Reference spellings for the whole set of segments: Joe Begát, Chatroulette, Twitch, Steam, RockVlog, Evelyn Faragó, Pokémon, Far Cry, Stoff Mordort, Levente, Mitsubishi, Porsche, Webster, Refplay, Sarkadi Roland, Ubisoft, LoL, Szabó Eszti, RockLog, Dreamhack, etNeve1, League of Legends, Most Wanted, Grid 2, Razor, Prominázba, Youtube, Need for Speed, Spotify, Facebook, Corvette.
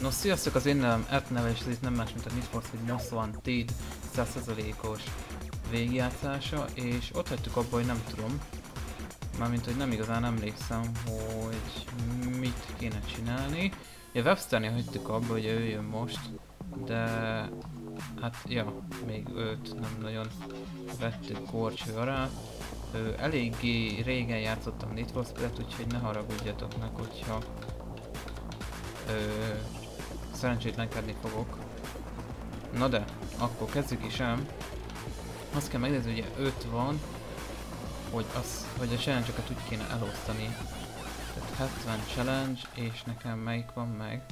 No, sziasztok, az én nevem etNeve1, és ez itt nem más, mint a Need for Speed Most Wanted 100%-os végigjátszása, és ott hagytuk abba, hogy nem tudom, mármint hogy nem igazán emlékszem, hogy mit kéne csinálni. Ja, Websternél hagytuk abba, hogy ő jön most, de hát ja, még őt nem nagyon vettük korcső alá. Eléggé régen játszottam Need for Speed-et, úgyhogy ne haragudjatok meg, hogyha szerencsétlenkedni fogok. Na de, akkor kezdjük is el. Azt kell megnézni, ugye 5 van, hogy a challenge-okat úgy kéne elosztani. Tehát 70 challenge, és nekem melyik van meg?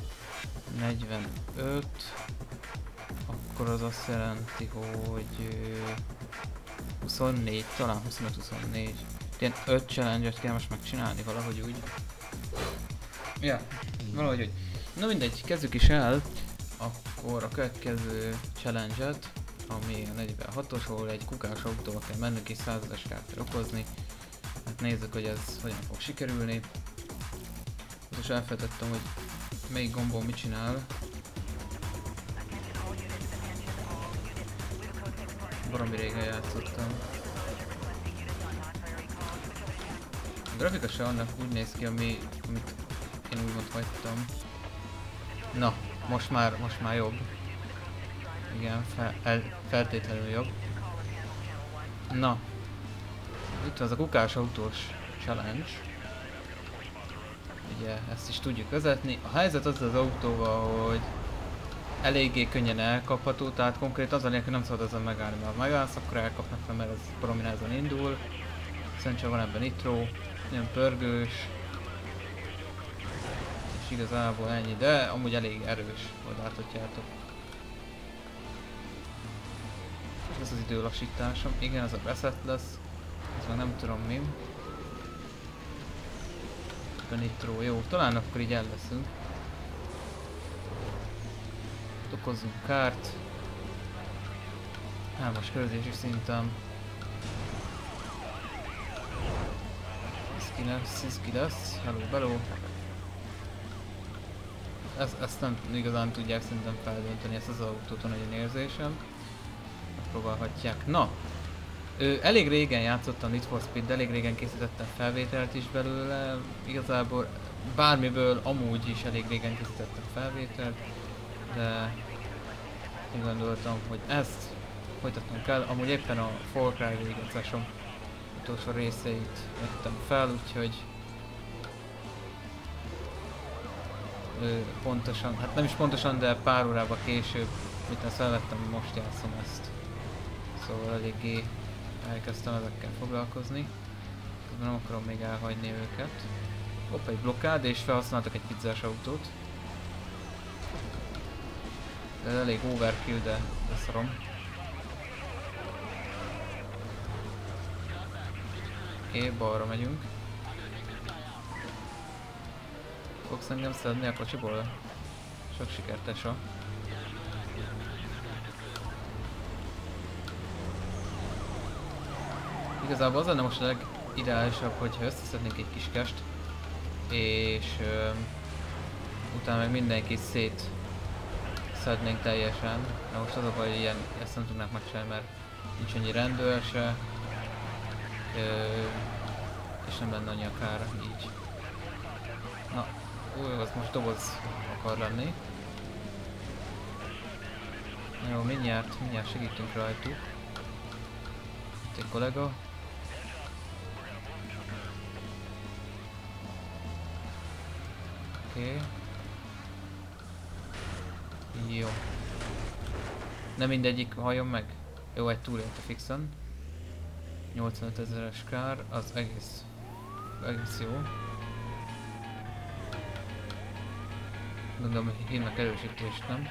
45. Akkor az azt jelenti, hogy 24, talán 25-24. Ilyen 5 challenge-et kell most megcsinálni valahogy úgy. Ja, valahogy úgy. Na mindegy, kezdjük is el. Akkor a következő challenge-et, ami a 46-os, ahol egy kukás autóval kell mennünk és 100-as kárt kell okozni. Hát nézzük, hogy ez hogyan fog sikerülni. Most elfelejtettem, hogy melyik gombon mit csinál. Valami régen játszottam. A grafikusa annak úgy néz ki, amit én úgymond hagytam. Na, most már jobb. Igen, feltétlenül jobb. Na, itt van az a kukás autós challenge. Ugye, ezt is tudjuk vezetni. A helyzet az az autóval, hogy eléggé könnyen elkapható, tehát konkrét az a lényeg, hogy nem szabad azon megállni, mert ha megállsz, akkor elkapnak fel, mert az Prominázban indul. Szerintem van ebben nitró, ilyen pörgős. És igazából ennyi, de amúgy elég erős, hogy láthatjátok. És ez az időlassításom, igen, az a reset lesz. Ez már nem tudom mi. A nitró, jó, talán akkor így el leszünk. Okozzunk kárt. 3-as körözési szinten. Ez ki lesz, hello, beló. Ezt nem igazán tudják szerintem feldönteni, ezt az autót, nagyon érzésem. Megpróbálhatják. Na! Elég régen játszottam Need for Speed, de elég régen készítettem felvételt is belőle. Igazából bármiből amúgy is elég régen készítettem felvételt. De úgy gondoltam, hogy ezt folytatnom kell. Amúgy éppen a Far Cry végigjátszásom utolsó részeit vettem fel, úgyhogy pontosan, hát nem is pontosan, de pár órával később, miután felvettem, most játszom ezt. Szóval eléggé elkezdtem ezekkel foglalkozni. Nem akarom még elhagyni őket. Hopp, egy blokkád, és felhasználtak egy pizzás autót. Ez elég overkill, de szarom. Oké, balra megyünk. Fogsz engem szedni a kocsiból? Sok sikert, esa. Igazából az lenne most a legideálisabb, hogyha összeszednénk egy kiskest, és utána meg mindenki szét szednénk teljesen, de most az a baj, hogy ilyen, ezt nem tudnánk megcsinálni, mert nincs annyi rendőr se, és nem lenne annyi a kár, így. Na, új, az most doboz akar lenni. Jó, mindjárt segítünk rajtuk. Itt egy kollega. Oké. Jó. Nem mindegyik halljon meg. Jó, egy túlélte fixen. 85 000-es kár, az egész jó. Gondolom, hogy hívnak erősítést, nem?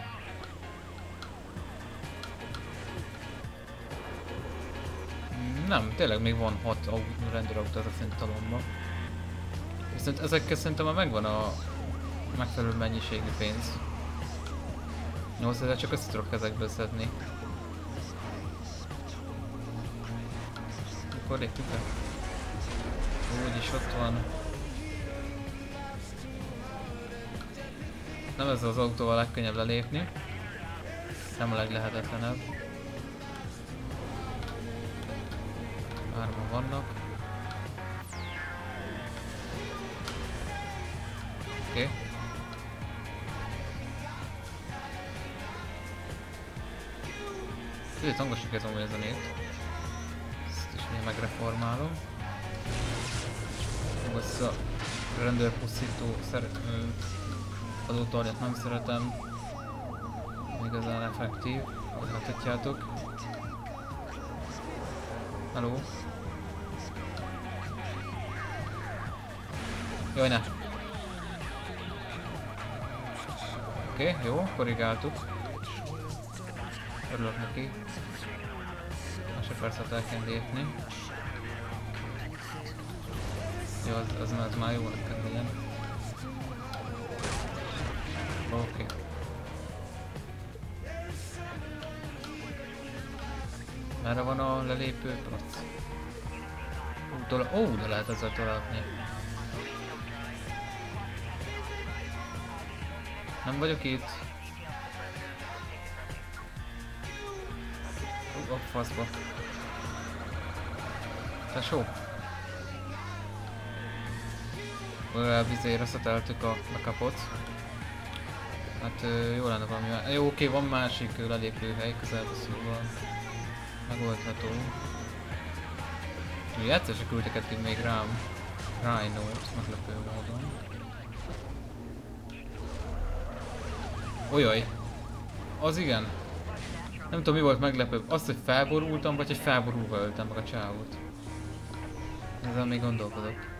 Nem, tényleg még van 6 rendőrautó ezek szerint talomba. Viszont ezekkel szerintem már megvan a megfelelő mennyiségű pénz. 8000 csak össze tudok ezekből szedni. Mikor léptük be? Úgyis ott van. Nem ez az autóval legkönnyebb lelépni. Nem a leglehetetlenebb. Hárman vannak. Oké. Okay. Sőt, hangosnak ez a zenét. Ezt is még megreformálom. Most a rendőrpusztító adótornyat nem szeretem. Igazán effektív, ahogy láthatjátok. Halló? Jaj, ne! Oké, jó, korrigáltuk. Örülök neki. Másodpercet el kell lépni. Jó, az már jó, neked legyen. Oké. Merre van a lelépő plac? Ó, de lehet ezzel találni. Nem vagyok itt. Ó, a faszba. Tesó. Vizér összeteltük a bekapot. Hát jó lenne valami már. Jó, oké, van másik lelépőhely közelbe, szóval megoldható. Egyszer se küldtek eddig még rám Rhino-t, meglepő módon. Ojaj! Az igen! Nem tudom, mi volt meglepőbb. Azt, hogy felborultam, vagy hogy felborulva öltem meg a csávót. Ezzel még gondolkodok.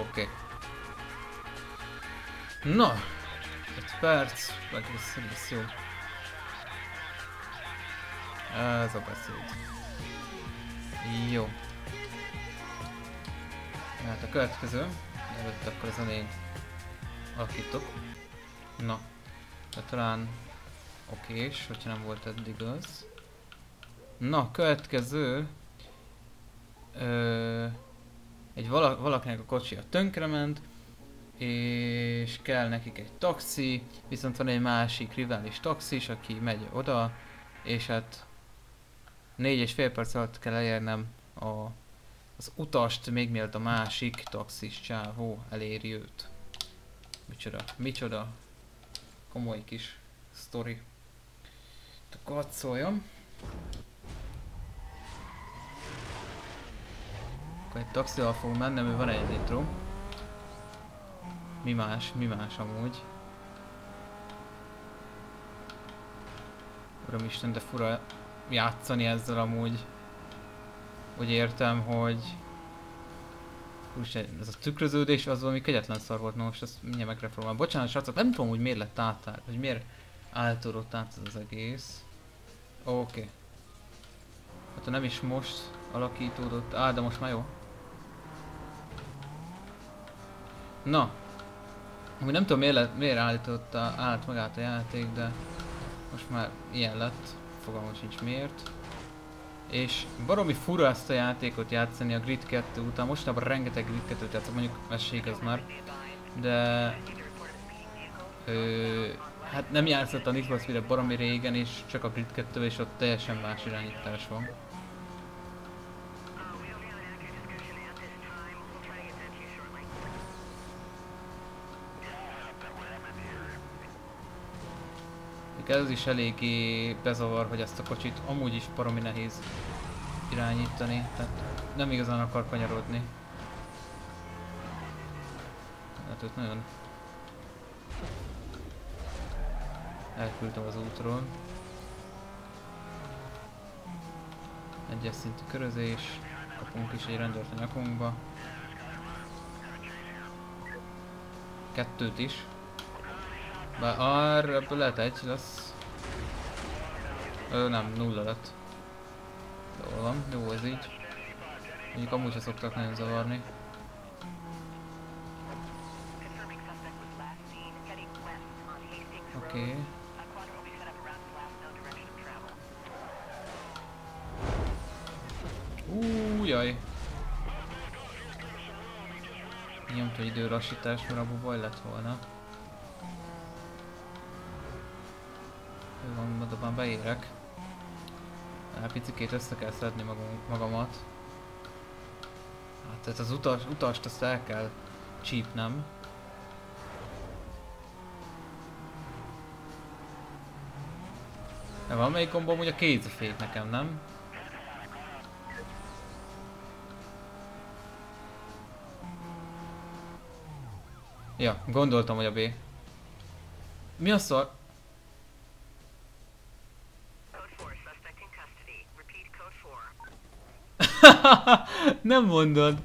Oké. Na, egy perc, meg lesz jó. Ez a beszéd. Jó. Hát a következő, előtt akkor az a négy alakítok. Na, de talán okés, hogyha nem volt eddig az. Na, következő. Egy valakinek a kocsia tönkrement, és kell nekik egy taxi, viszont van egy másik rivális taxis, aki megy oda, és hát 4,5 perc alatt kell elérnem az utast, még mielőtt a másik taxis csávó eléri őt. Micsoda, micsoda komoly kis sztori. Akkor hadd szóljam. Egy taxival fog mennem, ő van egy litró. Mi más amúgy. Uramisten, de fura játszani ezzel amúgy. Úgy értem, hogy... Úristen, ez a tükröződés az valami kegyetlen szar volt, most ezt mindjárt megreformálom. Bocsánat, srácok, nem tudom, hogy miért lett átállt, hogy miért áltódott át ez az egész. Oké. Hát nem is most alakítódott, de most már jó. Na, amúgy nem tudom miért állt magát a játék, de most már ilyen lett, fogalmam sincs miért. És baromi fura ezt a játékot játszani a Grid 2 után, mostanában rengeteg Grid 2-t játszok, mondjuk ez igaz már, de hát nem játszott a Need for Speed-re baromi régen, és csak a Grid 2-vel, és ott teljesen más irányítás van. Ez is eléggé bezavar, hogy ezt a kocsit amúgy is baromi nehéz irányítani, tehát nem igazán akar kanyarodni. Hát őt nagyon elküldtem az útról. Egyes szintű körözés, kapunk is egy rendőrt a nyakunkba. Kettőt is. Bár arra ebből lehet egy lesz. Nem, nulla lett. Jól van, jó ez így. Mondjuk amúgy se szoktak nagyon zavarni. Oké. Ajjaj! Nyomta időrassítás, mert abban baj lett volna. Jó van, madabban beérek. Hát picikét össze kell szedni magamat. Hát tehát az utast azt el kell csípnem. De valamelyik gomba amúgy a kézifék nekem, nem? Ja, gondoltam, hogy a B. Mi a szar? Nem mondod!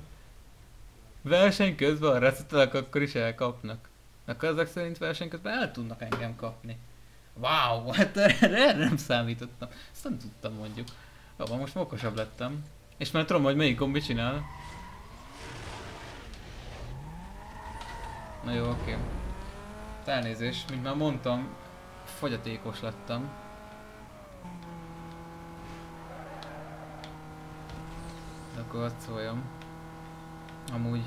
Verseny közben, ha reszetelek, akkor is elkapnak. Akkor ezek szerint verseny közben el tudnak engem kapni. Wow, hát erre nem számítottam. Ezt nem tudtam, mondjuk. Jó, most mokosabb lettem. És már tudom, hogy melyik kombi csinál. Na jó, oké. Elnézést, mint már mondtam, fogyatékos lettem. De akkor azt szóljam. Amúgy...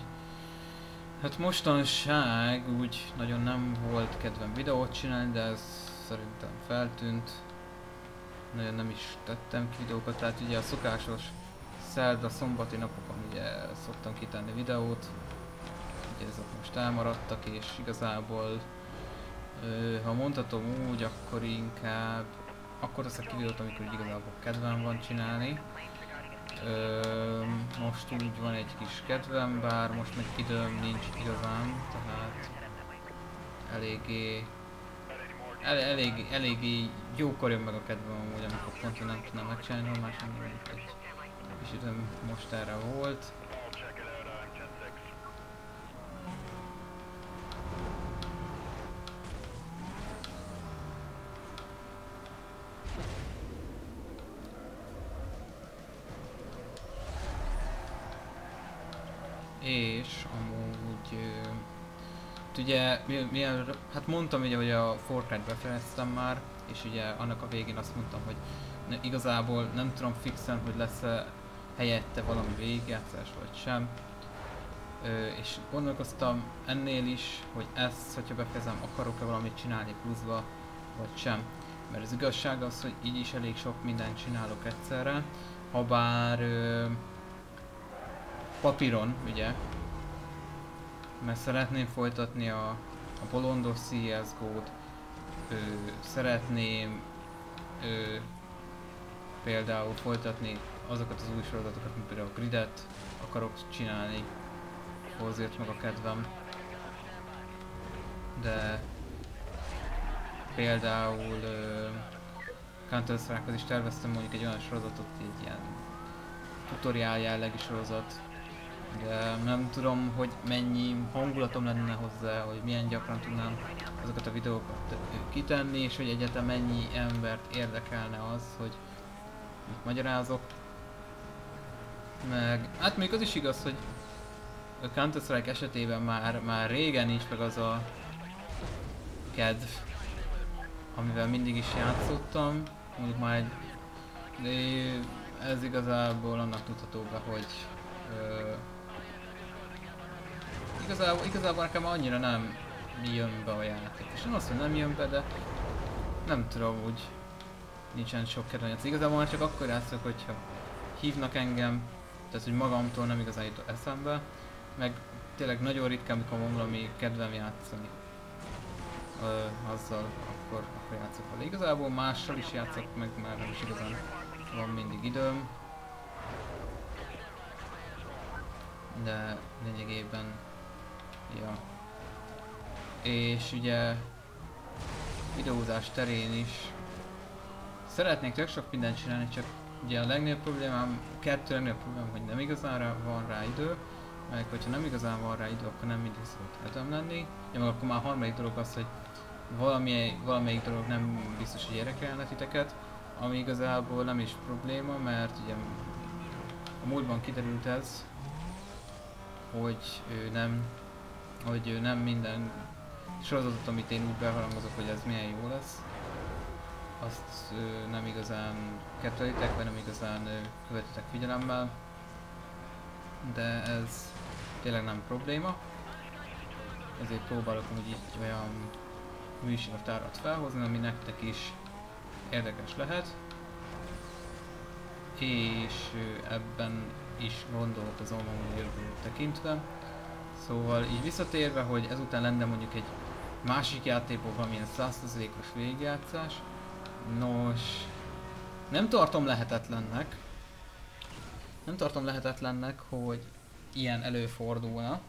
Hát mostanság úgy nagyon nem volt kedvem videót csinálni, de ez szerintem feltűnt. Nagyon nem is tettem ki videókat, tehát ugye a szokásos szerda-szombati napokon ugye szoktam kitenni videót. Ugye ezek most elmaradtak, és igazából ha mondhatom úgy, akkor inkább akkor teszek ki videót, amikor igazából kedvem van csinálni. Most úgy van egy kis kedvem, bár most meg időm nincs igazán, tehát eléggé jókor jön meg a kedvem amúgy, amikor pont nem tudnám megcsinálni, ha más nem egy kis időm most erre volt. És amúgy, ugye, hát mondtam ugye, hogy a Far Cryt befejeztem már, és ugye annak a végén azt mondtam, hogy igazából nem tudom fixen, hogy lesz-e helyette valami végigjátszás vagy sem. És gondolkoztam ennél is, hogy ezt, hogyha befejezem, akarok-e valamit csinálni pluszba, vagy sem. Mert az igazság az, hogy így is elég sok mindent csinálok egyszerre, habár... papíron, ugye, mert szeretném folytatni a bolondos CSGO-t, szeretném például folytatni azokat az új sorozatokat, mint például a Gridet akarok csinálni, hozért meg a kedvem, de például Counter-Strike-hoz is terveztem mondjuk egy olyan sorozatot, egy ilyen tutoriál jellegű sorozat. De nem tudom, hogy mennyi hangulatom lenne hozzá, hogy milyen gyakran tudnám azokat a videókat kitenni, és hogy egyáltalán mennyi embert érdekelne az, hogy mit magyarázok. Meg, hát még az is igaz, hogy a Counter-Strike esetében már régen nincs meg az a kedv, amivel mindig is játszottam. Mondjuk már egy... De ez igazából annak tudható be, hogy... Igazából nekem annyira nem jön be a játék. És nem azt, hogy nem jön be, de nem tudom, úgy nincsen sok kedvenc. Szóval igazából már csak akkor játszok, hogyha hívnak engem, tehát hogy magamtól nem igazán jut eszembe, meg tényleg nagyon ritkán, mikor van valami kedvem játszani. Azzal akkor játszok vele. Igazából mással is játszok, meg már nem is igazán van mindig időm. De lényegében, ja. És ugye videózás terén is szeretnék tök sok mindent csinálni, csak ugye a legnagyobb problémám, hogy nem igazán van rá idő, meg hogyha nem igazán van rá idő, akkor nem mindig szólt tudom lenni. Ja, meg akkor már a harmadik dolog az, hogy valamelyik dolog nem biztos, hogy érdekelne titeket, ami igazából nem is probléma, mert ugye a múltban kiderült ez, hogy nem minden sorozatot, amit én úgy beharangozok, hogy ez milyen jó lesz, azt nem igazán kettelitek, vagy nem igazán követitek figyelemmel. de ez tényleg nem probléma. Ezért próbálok hogy így olyan műsortárat felhozni, ami nektek is érdekes lehet. És ebben is gondolkozom a jövőt tekintve. Szóval így visszatérve, hogy ezután lenne mondjuk egy másik játékból valamilyen 100%-os végigjátszás. Nos, nem tartom lehetetlennek. Nem tartom lehetetlennek, hogy ilyen előfordulna.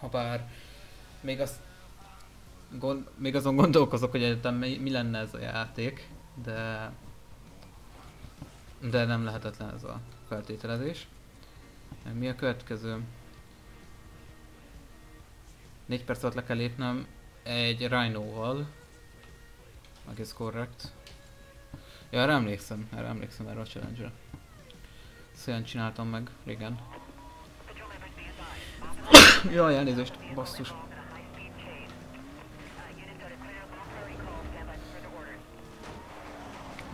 Habár még, még azon gondolkozok, hogy egyetem mi lenne ez a játék, de nem lehetetlen ez a feltételezés. Mi a következő? 4 perc alatt le kell lépnem egy Rhino-val. Egész korrekt. Ja, erre emlékszem erre a challenge-re. Ezt olyan csináltam meg régen. Jaj, elnézést, basszus.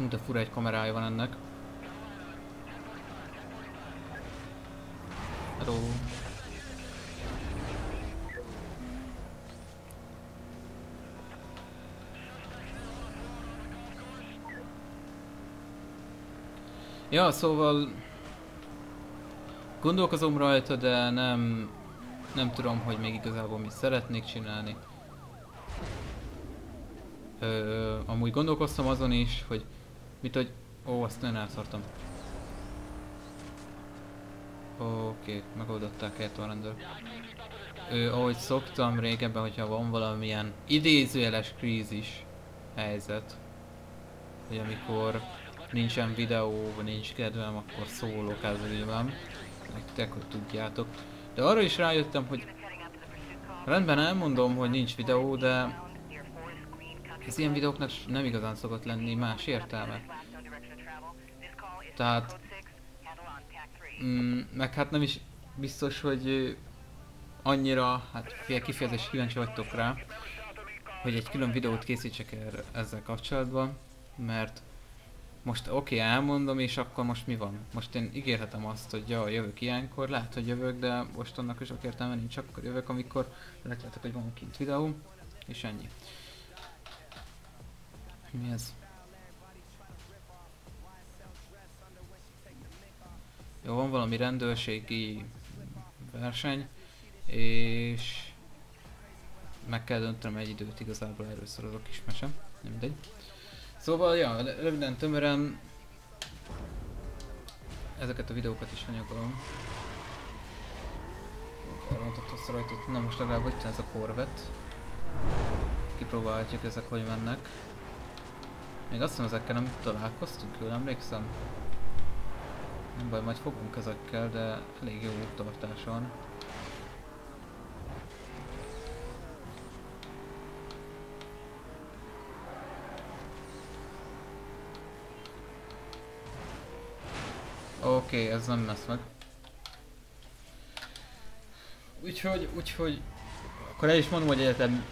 De fura egy kamerája van ennek. Hello. Ja, szóval gondolkozom rajta, de nem tudom, hogy még igazából mit szeretnék csinálni. Amúgy gondolkoztam azon is, hogy ó, azt nem elszartam. Oké, megoldották helyett a rendőr. Ahogy szoktam régebben, hogyha van valamilyen idézőjeles krízis helyzet, hogy amikor nincsen videó, nincs kedvem, akkor szólok az ügyben. Nektek, hogy tudjátok. De arra is rájöttem, hogy rendben elmondom, hogy nincs videó, de az ilyen videóknak nem igazán szokott lenni más értelme. Tehát meg hát nem is biztos, hogy annyira, hát kifejezés kíváncsi vagytok rá, hogy egy külön videót készítsek erre ezzel kapcsolatban, mert most oké, elmondom, és akkor most mi van? Most én ígérhetem azt, hogy ja, jövök ilyenkor, lehet, hogy jövök, de most annak is sok értelme nincs, akkor jövök, amikor látjátok, hogy van kint videó, és ennyi. Mi ez? Jó, van valami rendőrségi verseny, és meg kell döntöm egy időt, igazából először az a kis mese, nem mindegy. Szóval, ja, röviden tömören ezeket a videókat is anyagolom. Elmondott azt rajta, na most legalább hogy ez a Corvette. Kipróbálhatjuk ezek, hogy mennek. Még azt hiszem, ezekkel nem találkoztunk, jól emlékszem. Nem baj, majd fogunk ezekkel, de elég jó úttartás van. Oké, ez nem lesz meg. Úgyhogy... Akkor el is mondom, hogy egyetem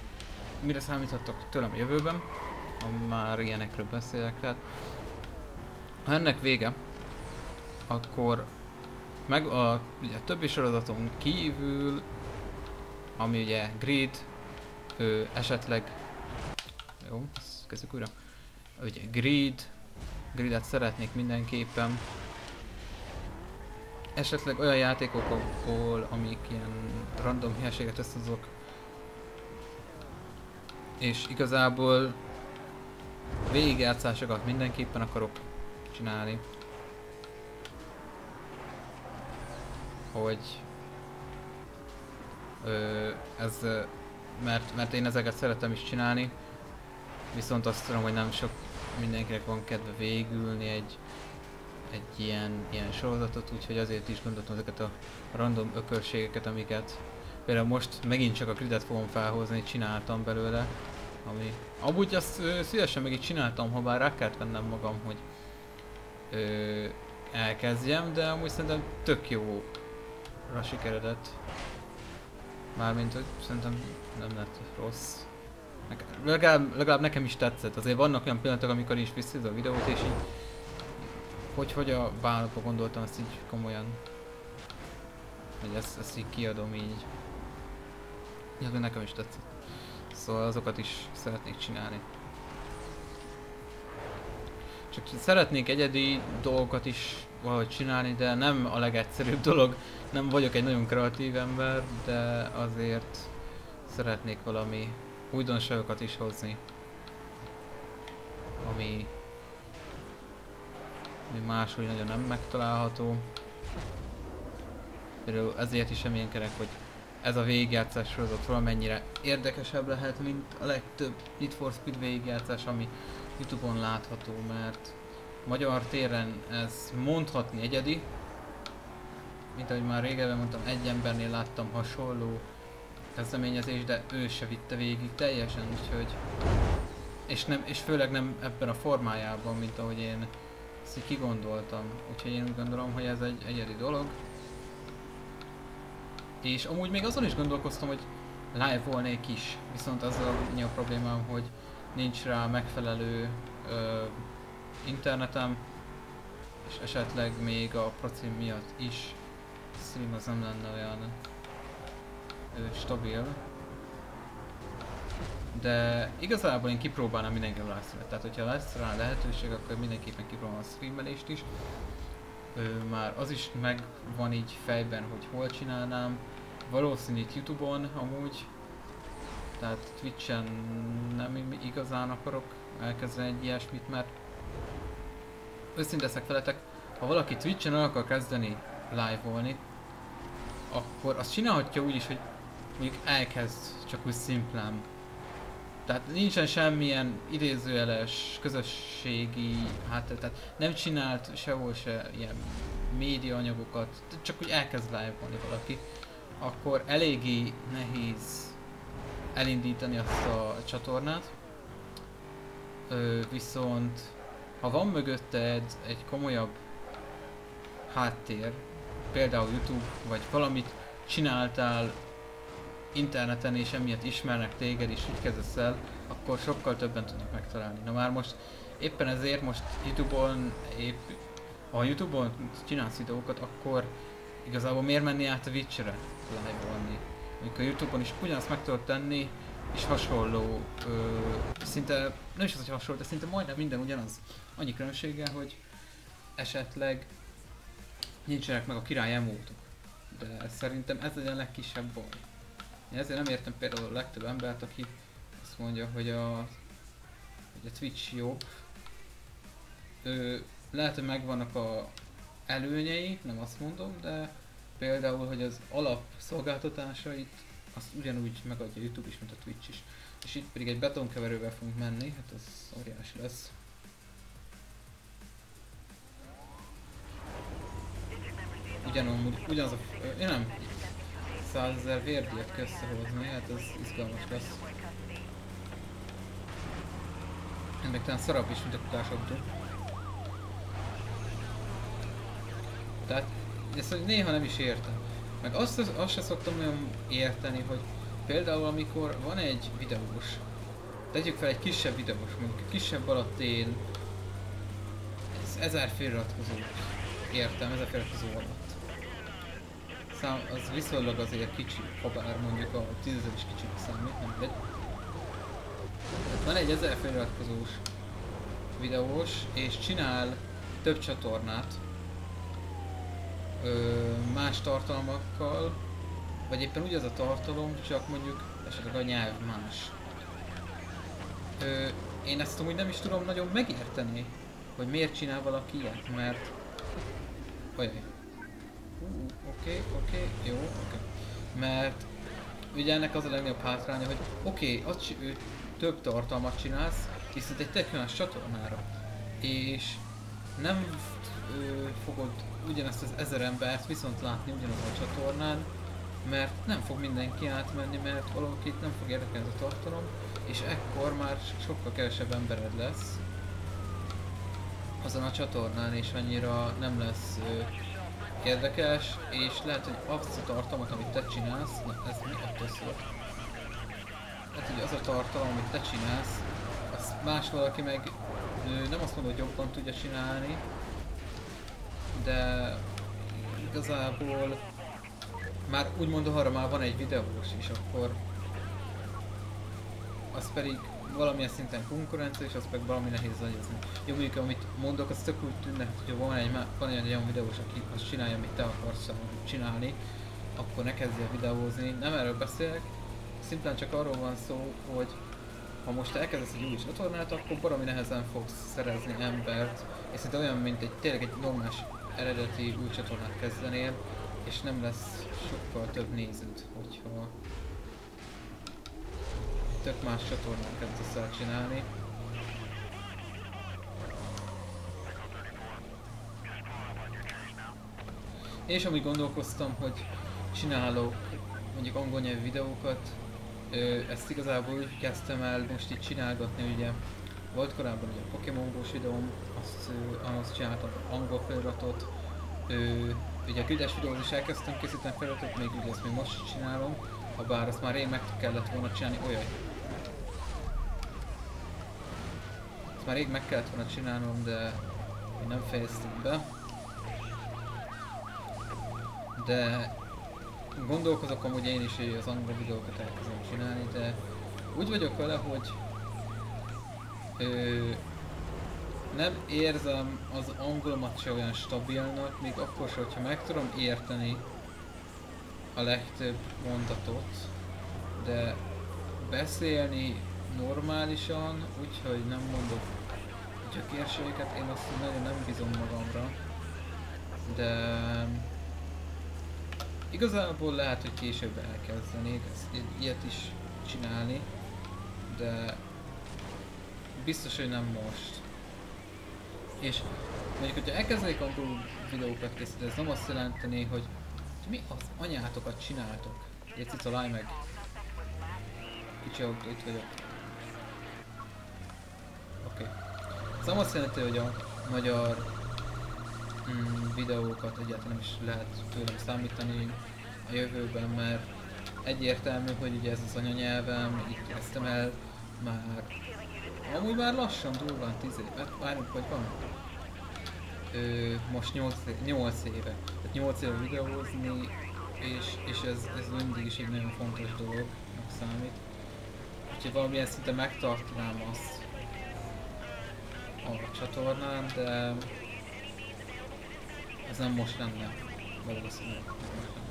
mire számíthatok tőlem a jövőben, ha már ilyenekről beszélek, tehát... Ha ennek vége, akkor meg ugye a többi sorozaton kívül, ami ugye Grid, esetleg... Jó, kezdjük újra. Ugye Gridet szeretnék mindenképpen. Esetleg olyan játékokból, amik ilyen random hülyeséget összehozok. És igazából végigjátszásokat mindenképpen akarok csinálni. Hogy... mert én ezeket szeretem is csinálni. Viszont azt tudom, hogy nem sok mindenkinek van kedve végülni egy ilyen sorozatot, úgyhogy azért is gondoltam ezeket a random ökölségeket, amiket például most megint csak a Gridet fogom felhozni, csináltam belőle, ami... Amúgy azt szívesen meg így csináltam, ha bár rá kellett vennem magam, hogy elkezdjem, de amúgy szerintem tök jóra sikeredett. Mármint, hogy szerintem nem lett rossz. Legalább nekem is tetszett, azért vannak olyan pillanatok, amikor is vissza a videót, és így... Hogy a bánokba gondoltam, ezt így komolyan. hogy ezt így kiadom így. Nyilván nekem is tetszett. Szóval azokat is szeretnék csinálni. Csak szeretnék egyedi dolgokat is valahogy csinálni, de nem a legegyszerűbb dolog. Nem vagyok egy nagyon kreatív ember, de azért szeretnék valami újdonságokat is hozni. Ami máshogy nagyon nem megtalálható. Például ezért is reménykedek, hogy ez a végigjátszás sorozatról mennyire érdekesebb lehet, mint a legtöbb Need for Speed végigjátszás, ami Youtube-on látható, mert magyar téren ez mondhatni egyedi. Mint ahogy már régebben mondtam, egy embernél láttam hasonló kezdeményezést, de ő se vitte végig teljesen, úgyhogy... És főleg nem ebben a formájában, mint ahogy én ezt így kigondoltam. Úgyhogy én úgy gondolom, hogy ez egy egyedi dolog. És amúgy még azon is gondolkoztam, hogy live-olnék is, viszont az a problémám, hogy nincs rá megfelelő internetem, és esetleg még a procim miatt is a stream az nem lenne olyan stabil. De igazából én kipróbálnám mindenképpen livestreamet, tehát hogyha lesz rá lehetőség, akkor mindenképpen kipróbálom a streamelést is. Már az is megvan így fejben, hogy hol csinálnám. Valószínűleg Youtube-on amúgy. Tehát Twitch-en nem igazán akarok elkezdeni egy ilyesmit, mert őszintén leszek veletek, ha valaki Twitch-en el akar kezdeni live-olni, akkor azt csinálhatja úgy is, hogy mondjuk elkezd csak úgy szimplán. Tehát nincsen semmilyen idézőjeles, közösségi háttér, tehát nem csinált sehol se ilyen média anyagokat, csak úgy elkezd live-olni valaki, akkor eléggé nehéz elindítani azt a csatornát. Viszont ha van mögötted egy komolyabb háttér, például YouTube, vagy valamit csináltál interneten és emiatt ismernek téged és úgy kezdesz el, akkor sokkal többen tudnak megtalálni. Na már most éppen ezért most Youtube-on, ha Youtube-on csinálsz videókat, akkor igazából miért menni át a Twitch-re live-olni? Amikor Youtube-on is ugyanazt meg tudod tenni, és hasonló, szinte nem is az, hogy hasonló, de szinte majdnem minden ugyanaz. Annyi különbséggel, hogy esetleg nincsenek meg a király emótok. De szerintem ez legyen a legkisebb baj. Én ezért nem értem például a legtöbb embert, aki azt mondja, hogy a Twitch jobb. Lehet, hogy megvannak a előnyei, nem azt mondom, de például, hogy az alapszolgáltatásait azt ugyanúgy megadja YouTube is, mint a Twitch is. És itt pedig egy betonkeverővel fogunk menni, hát az óriási lesz. Ugyanaz a... nem. 100 000 vérdíjat összehozni, hát ez izgalmas lesz. Ennek talán szarabb is, mint a kutásaktól. Tehát ezt néha nem is értem. Meg azt se szoktam olyan érteni, hogy például amikor van egy videós, tegyük fel egy kisebb videós, mondjuk kisebb alatt én 1000 feliratkozót értem, 1000 feliratkozó alatt. Az viszonylag azért kicsi, ha bár mondjuk a 10 000 is kicsi számít, nem mindegy. Van egy 1000 feliratkozós videós, és csinál több csatornát más tartalmakkal, vagy éppen ugyanaz a tartalom, csak mondjuk esetleg a nyelv más. Én ezt amúgy nem is tudom nagyon megérteni, hogy miért csinál valaki ilyet, mert... olyan. Oké. Mert ugye ennek az a legnagyobb hátránya, hogy oké, több tartalmat csinálsz, viszont egy tök más csatornára. És nem fogod ugyanezt az 1000 embert viszont látni ugyanazon a csatornán, mert nem fog mindenki átmenni, mert valakit nem fog érdekelni ez a tartalom, és ekkor már sokkal kevesebb embered lesz azon a csatornán, és annyira nem lesz érdekes, és lehet, hogy azt a tartalmat, amit te csinálsz, na ez mi attól szól? Hát ugye az a tartalom, amit te csinálsz, az más valaki meg nem azt mondom, hogy jobban tudja csinálni, de igazából már úgymond arra már van egy videós is, akkor az pedig valamilyen szinten konkurencia, és az pedig valami nehéz legyezni. Jó, mondjuk amit mondok, az tök úgy tűnne, hogyha van egy olyan videós, aki azt csinálja, amit te akarsz csinálni, akkor ne kezdjél videózni. Nem erről beszélek, szimplán csak arról van szó, hogy ha most elkezdesz egy új csatornát, akkor baromi nehezen fogsz szerezni embert, és szinte olyan, mint egy tényleg egy normális eredeti új csatornát kezdenél, és nem lesz sokkal több néződ, hogyha tök más csatornán kezdesz el csinálni. És amíg gondolkoztam, hogy csinálok mondjuk angol nyelvű videókat, ezt igazából úgy kezdtem el most itt csinálgatni, ugye volt korábban ugye a Pokémon Gós videóm, azt csináltam angol feliratot, ugye a Grid-es videót is elkezdtem készíteni feliratot, még ugye ezt még most csinálom, ha bár azt már rég meg kellett volna csinálni, ezt már rég meg kellett volna csinálnom, de én nem fejeztem be. De gondolkozok amúgy én is, hogy az angol videókat elkezdem csinálni, de úgy vagyok vele, hogy nem érzem az angolomat se olyan stabilnak, még akkor sem, hogyha meg tudom érteni a legtöbb mondatot, de beszélni normálisan, úgyhogy nem mondok gyökérségeket, én azt nagyon nem bízom magamra, de igazából lehet, hogy később elkezdenék ilyet is csinálni, de biztos, hogy nem most. És mondjuk, hogyha elkezdenék angol videókat készíteni, ez nem azt jelenteni, hogy mi az anyátokat csináltok? Egy cica, láj meg! Kicsi, itt vagyok. Oké. Ez nem azt jelenti, hogy a magyar videókat egyáltalán nem is lehet tőlem számítani a jövőben, mert egyértelmű, hogy ugye ez az anyanyelvem, itt kezdtem el már... Amúgy már lassan durván 10 évet, várjunk, hogy van? Most 8 éve. Tehát 8 éve videózni, és ez mindig is egy nagyon fontos dolog, meg számít. Úgyhogy valamilyen szinte megtartanám azt a csatornán, de... ez nem most lenne, valószínűleg ez most lenne.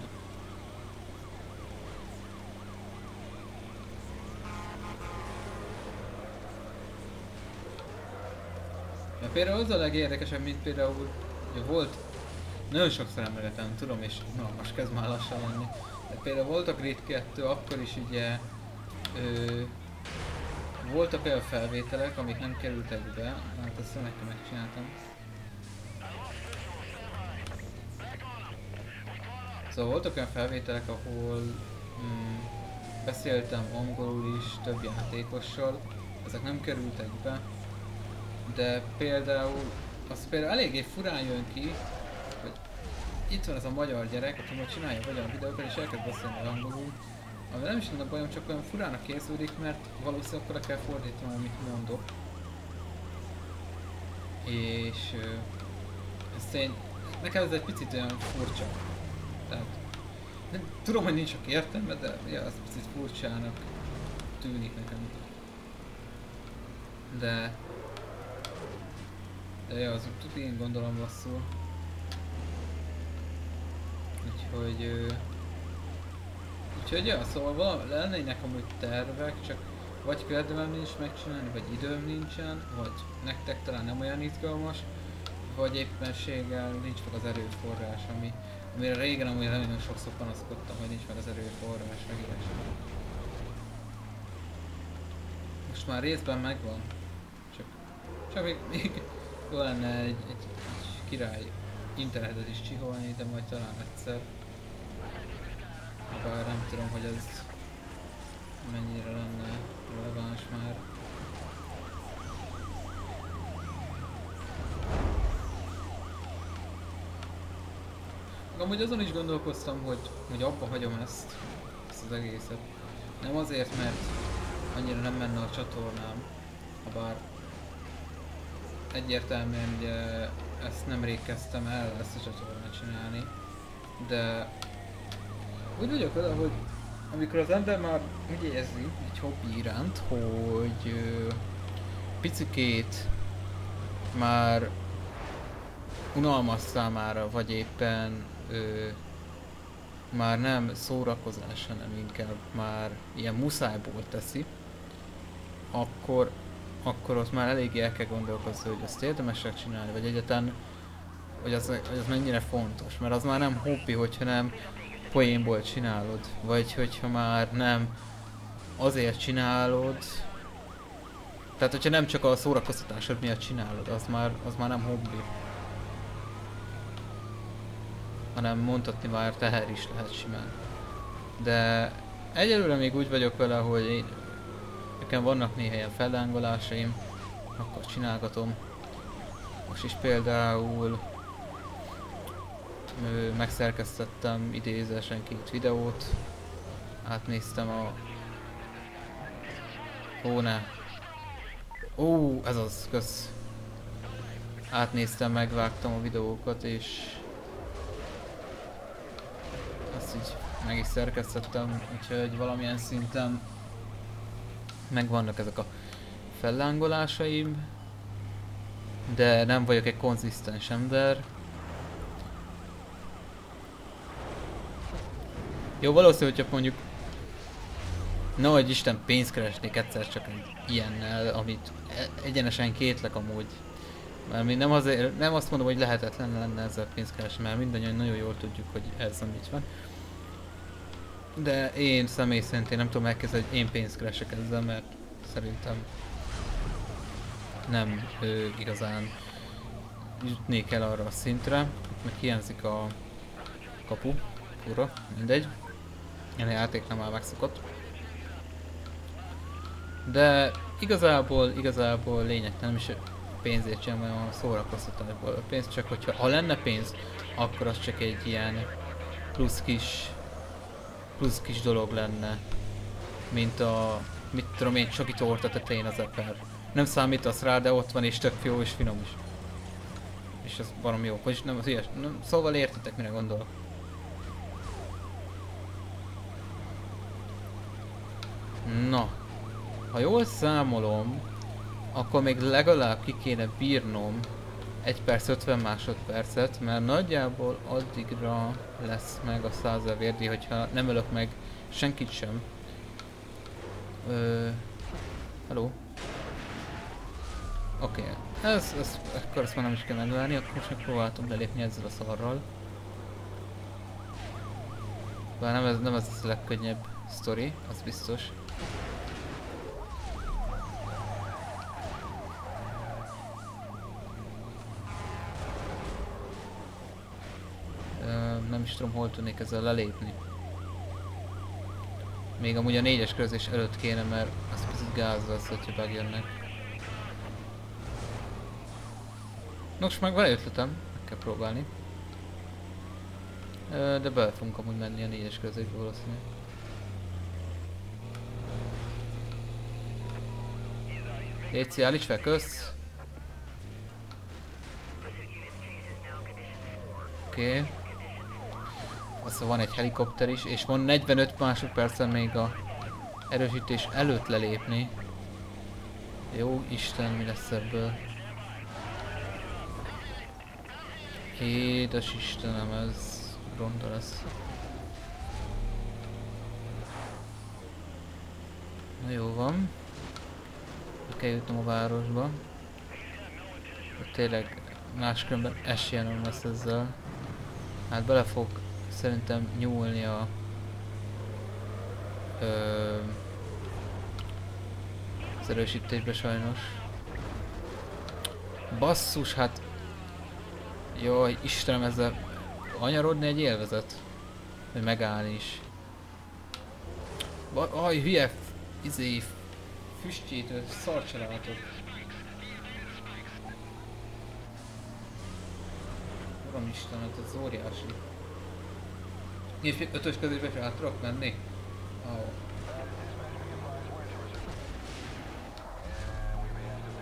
Mert például az a legérdekesebb, mint például, ugye volt, nagyon sokszor emlegetem, tudom, és na, most kezd már lassan lenni. De például volt a Grid 2, akkor is ugye voltak olyan felvételek, amik nem kerültek be, hát ezt nekem megcsináltam. Szóval voltak olyan felvételek, ahol beszéltem angolul is több játékossal, ezek nem kerültek be, de például az például eléggé furán jön ki, hogy itt van ez a magyar gyerek, aki majd csinálja a magyar videókat és elkezd beszélni angolul, ami nem is lenne bajom, csak olyan furának készülik, mert valószínűleg akkor kell fordítanom, amit mondok. És nekem ez egy picit olyan furcsa. Tehát, nem, tudom, hogy nincs sok értelme, de ja, az picit furcsának tűnik nekem. De ja, az úgy én gondolom lasszul. Úgyhogy ja, szóval lennének amúgy tervek, csak vagy kedvem nincs megcsinálni, vagy időm nincsen, vagy nektek talán nem olyan izgalmas, vagy éppenséggel nincs meg az erőforrás, amire régen amúgy nagyon sokszor panaszkodtam, hogy nincs meg az erőforrás megírásra. Most már részben megvan. Csak még jó lenne egy király internetet is csiholni, de majd talán egyszer. Bár nem tudom, hogy ez mennyire lenne releváns már. Amúgy azon is gondolkoztam, hogy abba hagyom ezt az egészet. Nem azért, mert annyira nem menne a csatornám, habár egyértelműen ugye ezt nemrég kezdtem el, ezt a csatornát csinálni, de Úgy vagyok vele, hogy amikor az ember már úgy érzi egy hobbi iránt, hogy picikét már unalmas számára, vagy éppen már nem szórakozás, hanem inkább már ilyen muszájból teszi, akkor ott már eléggé el kell gondolkozni, hogy azt érdemesek csinálni, vagy egyáltalán, hogy az mennyire fontos, mert az már nem hobbi, hogyha nem poénból csinálod, vagy hogyha már nem azért csinálod, tehát hogyha nem csak a szórakoztatásod miatt csinálod, az már nem hobbi. Hanem mondhatni már teher is lehet simán. De egyelőre még úgy vagyok vele, hogy nekem vannak néha ilyen fellángolásaim, akkor csinálgatom. Most is például megszerkesztettem idézésen 2 videót, átnéztem a... Ó, ne. Ó, ez az, kösz. Átnéztem, megvágtam a videókat, és... azt így meg is szerkesztettem, úgyhogy valamilyen szinten megvannak ezek a fellángolásaim, de nem vagyok egy konzisztens ember. Jó, valószínű, hogyha mondjuk nehogy Isten pénzt keresnék egyszer csak ilyennel, amit egyenesen kétlek amúgy. Mert mi nem azt mondom, hogy lehetetlen lenne ezzel pénzt keresni, mert mindannyian nagyon jól tudjuk, hogy ez nem így van. De én személy szerint én nem tudom elképzelni, hogy én pénzt keresek ezzel, mert szerintem nem igazán jutnék el arra a szintre, meg hiányzik a kapu, fura, mindegy. Ilyen játéknál már megszokott. De igazából lényegtelen, nem is pénzért sem olyan szórakoztatásból a pénz, csak hogyha ha lenne pénz, akkor az csak egy ilyen plusz kis dolog lenne, mint a mit tudom én, csoki torta tetején az eper. Nem számítasz rá, de ott van és tök jó és finom is. És ez baromi jó, vagyis nem az ilyes, nem, szóval értitek mire gondolok. Na, ha jól számolom, akkor még legalább ki kéne bírnom 1 perc 50 másodpercet, mert nagyjából addigra lesz meg a 100 vérdi, hogyha nem ölök meg senkit sem. Hello? Oké, akkor ezt már nem is kell megvárni, akkor most megpróbáltam lelépni ezzel a szarral. Bár nem ez a legkönnyebb sztori, az biztos. Nem is tudom, hol tudnék ezzel lelépni. Még amúgy a 4-es körzés előtt kéne, mert az picit gáz lesz, hogyha megjönnek. Nos, meg vele ötletem, meg kell próbálni. De bele fogunk amúgy menni a 4-es körzésbe valószínűleg. Léci, állíts fel, kösz! Oké. Aztán van egy helikopter is, és van 45 másodpercen még a erősítés előtt lelépni. Jó Isten, mi lesz ebből? Édes Istenem, ez ronda lesz. Na jó van. Be kell jutnom a városba. De tényleg máskülönben esélyen nem lesz ezzel. Hát bele fog szerintem nyúlni a az erősítésbe sajnos. Basszus, hát jaj Istenem, ezzel anyarodni egy élvezet, hogy megállni is. Aj, hülye izé füstjétől szar csalátok. Uram Istenem, ez óriási. És még 5-ös közésbe sem át tudok menni? Oh.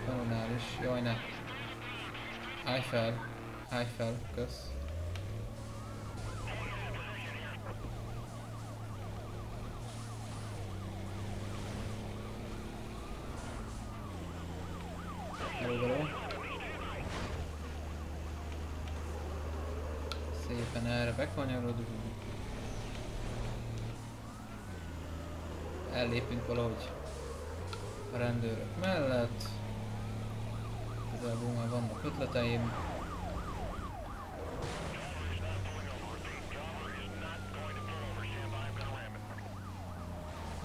Fenomenális, jaj ne! Állj fel, kösz! szépen erre bekanyarodunk. Ellépünk valahogy a rendőrök mellett. Igazából már vannak ötleteim.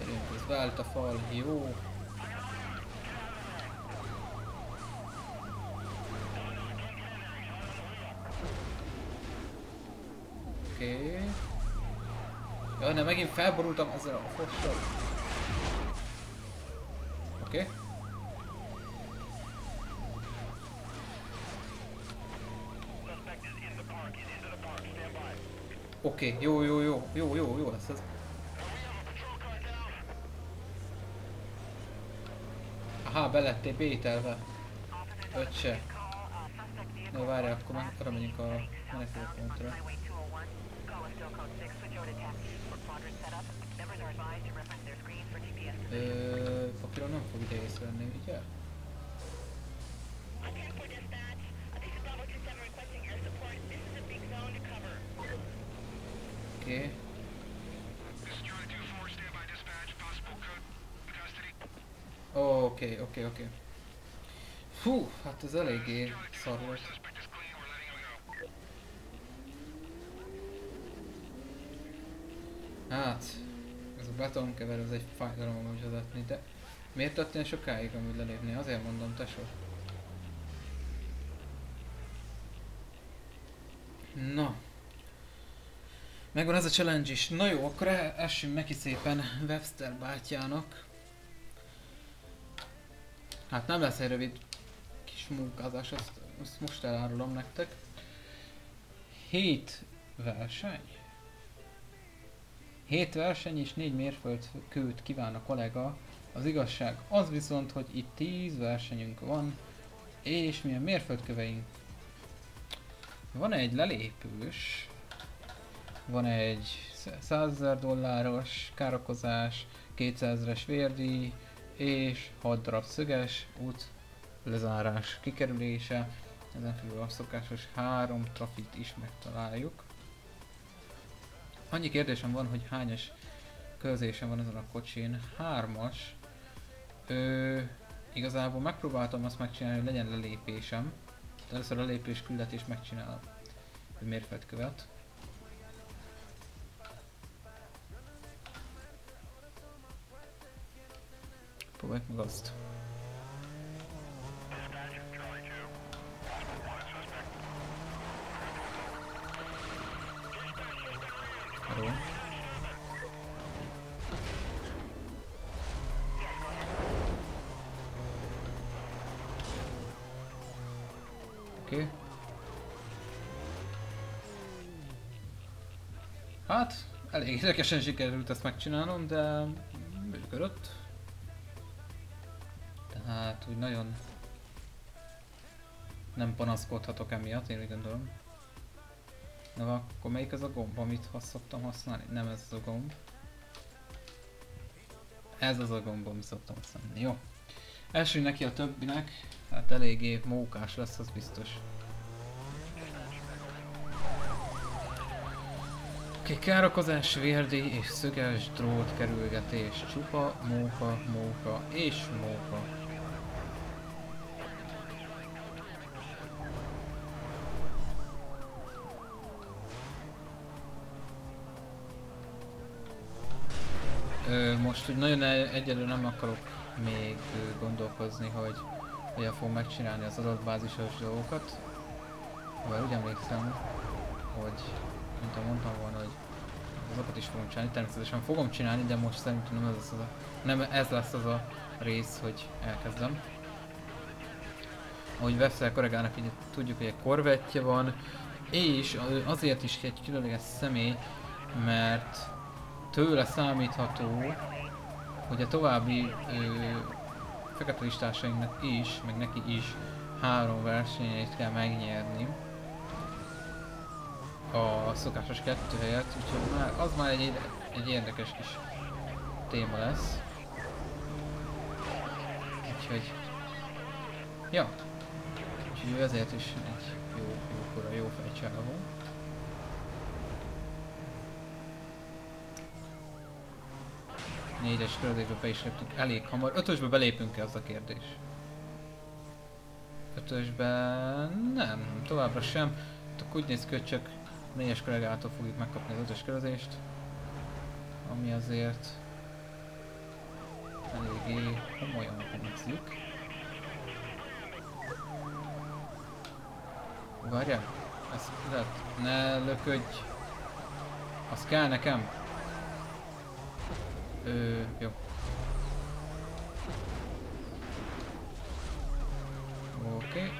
Érünk, ez vált a fal, jó. Oké. Jaj, nem, megint felborultam ezzel a fossal. Oké. Oké, jó lesz ez. Aha, belettél bételve. Öccse. Na várjál, akkor meg arra megyünk a menekülőpontra. Papíron nem fog ide észrevenni, ugye? Oké. Oké. Fú, hát ez eléggé szar volt. Hát, ez a betonkever, ez egy fájdalom amúgy vezetni, de miért tett ilyen sokáig amúgy lelépni? Azért mondom, tesó. Na. Megvan ez a challenge is. Na jó, akkor essünk neki szépen Webster bátyjának. Hát nem lesz egy rövid kis munkázás, azt most elárulom nektek. 7 verseny. 7 verseny és 4 mérföldkőt kíván a kollega. Az igazság az viszont, hogy itt 10 versenyünk van, és milyen mérföldköveink. Van egy lelépős, van egy 100 000 dolláros károkozás, 200 000-es vérdíj, és 6 darab szöges út lezárás kikerülése. Ezen felül a szokásos 3 trafit is megtaláljuk. Annyi kérdésem van, hogy hányas körzésem van ezen a kocsin. 3-as. Igazából megpróbáltam azt megcsinálni, hogy legyen lelépésem. Először a lelépés küldetést megcsinálom. Hogy mérföldkövet. Próbáljuk meg azt. Oké. Hát, elég érdekesen sikerült ezt megcsinálnom, de működött. Tehát úgy nagyon nem panaszkodhatok emiatt, én úgy gondolom. Na akkor melyik az a gomb, amit szoktam használni? Nem ez az a gomb. Ez az a gomb, amit szoktam használni. Jó. Elsőn neki a többinek, hát eléggé mókás lesz, az biztos. Oké, károkozás, vérdíj és szöges drót kerülgetés. Csupa, móka, móka és móka. Most úgy nagyon egyelőre nem akarok még gondolkozni, hogy hogyan fogom megcsinálni az adatbázisos dolgokat. Bár úgy emlékszem, hogy mint mondtam volna, hogy azokat is fogom csinálni, természetesen fogom csinálni, de most szerintem nem ez lesz az a rész, hogy elkezdem. Ahogy Webster kollégának így tudjuk, hogy egy Corvette-je van, és azért is egy különleges személy, mert tőle számítható, hogy a további fekete listásainknak is, meg neki is 3 versenyét kell megnyerni a szokásos 2 helyett, úgyhogy az már egy érdekes kis téma lesz. Úgyhogy, ja, úgyhogy ezért is egy jó fejcsávó. Négyes körözésbe be is léptük elég hamar. Ötösbe belépünk-e, az a kérdés. Ötösben nem, továbbra sem. Tök úgy néz ki, hogy csak négyes kollégától fogjuk megkapni az ötös körözést. Ami azért eléggé komolyan hangzik. Várjál, ezt lehet, ne löködj. Az kell nekem. Jó. Oké.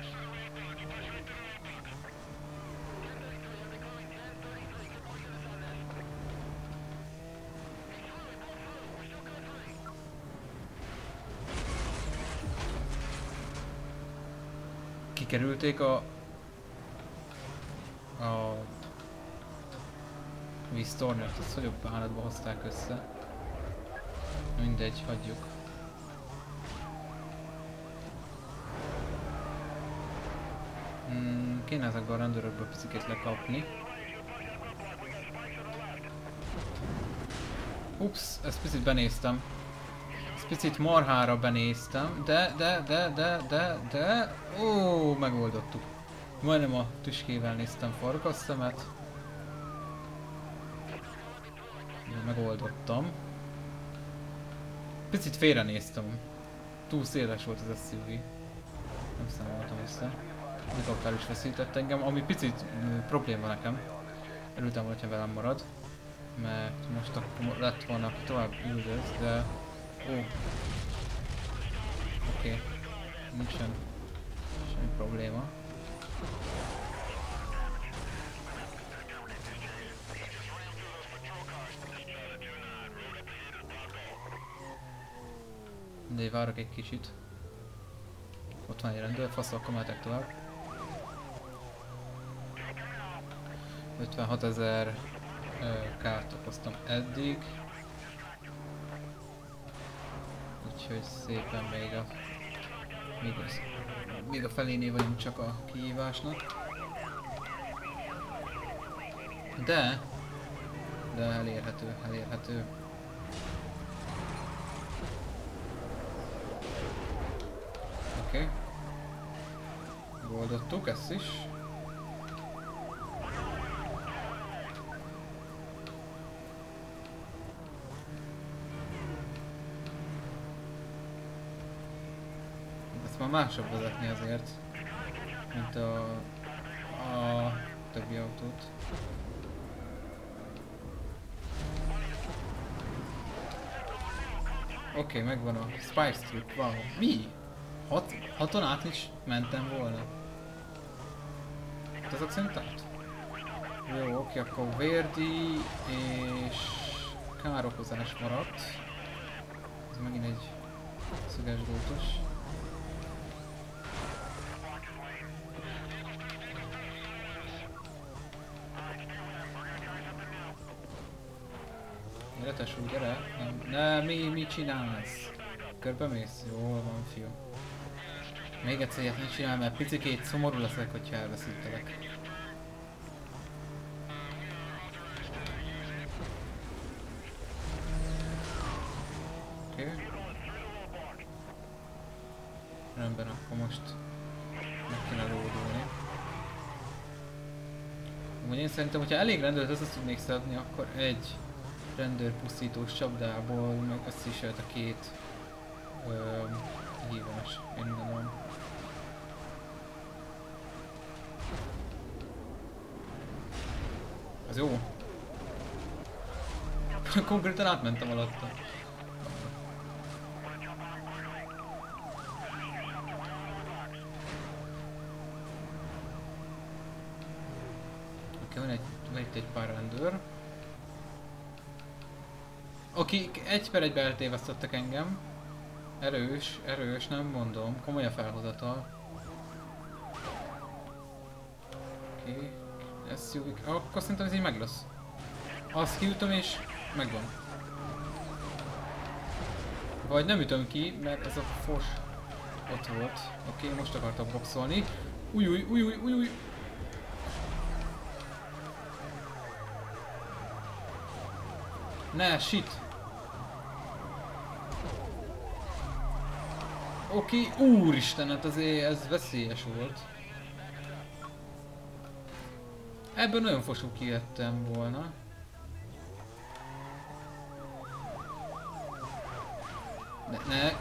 Kikerülték a víztornyot, azt nagyobb bánatba hozták össze. Mindegy, hagyjuk. Kéne ezekből a rendőrökből picit lekapni. Ups, ezt picit benéztem. Ezt picit marhára benéztem, de... Ó, megoldottuk. Majdnem a tüskével néztem farkasszemet. Megoldottam. Picit félrenéztem. Túl széles volt az SUV. Nem számoltam össze. Az akár is veszített engem, ami picit probléma nekem. Örültem, hogyha velem marad. Mert most akkor lett volna tovább üldöz, de... Ó. Oké. Nincsen semmi probléma. De várok egy kicsit. Ott van egy rendőr, fasz, akkor mehetek tovább. 56 000 kárt okoztam eddig. Úgyhogy szépen még a felénél vagyunk csak a kihívásnak. De elérhető. Oké. Megoldottuk ezt is. Ezt már másabb vezetni azért, mint a többi autót. Oké, megvan a Spice Trip. Wow. Mi? 6-on át is mentem volna. Hát azok szerint át? Jó, oké, akkor vérdíj és károkozás maradt. Ez megint egy szöges gótos. Életes úr, gyere! Ne, mi csinálsz? Körbemész? Jól van, fiú. Még egyszer ilyet ne csinálj, mert picikét szomorú leszek, hogyha elveszítelek. Oké. Rendben, akkor most meg kéne lódulni. Úgy én szerintem, hogyha elég rendőrt össze tudnék szedni, akkor egy rendőrpusztítós csapdából meg azt is jött a két hívás, én gondolom. Az jó. Konkrétan átmentem alatta. Oké, van itt egy pár rendőr. Akik egy per egybe eltévesztettek engem. Erős, nem mondom. Komoly a felhozatal. Oké, ez jó. Akkor szerintem ez így meg lesz. Azt kiütöm és megvan. Vagy nem ütöm ki, mert ez a fos ott volt. Oké, most akartam boxolni. Új. Ne, shit! Oké, úristen, hát azért ez veszélyes volt. Ebből nagyon fosú kivettem volna. Ne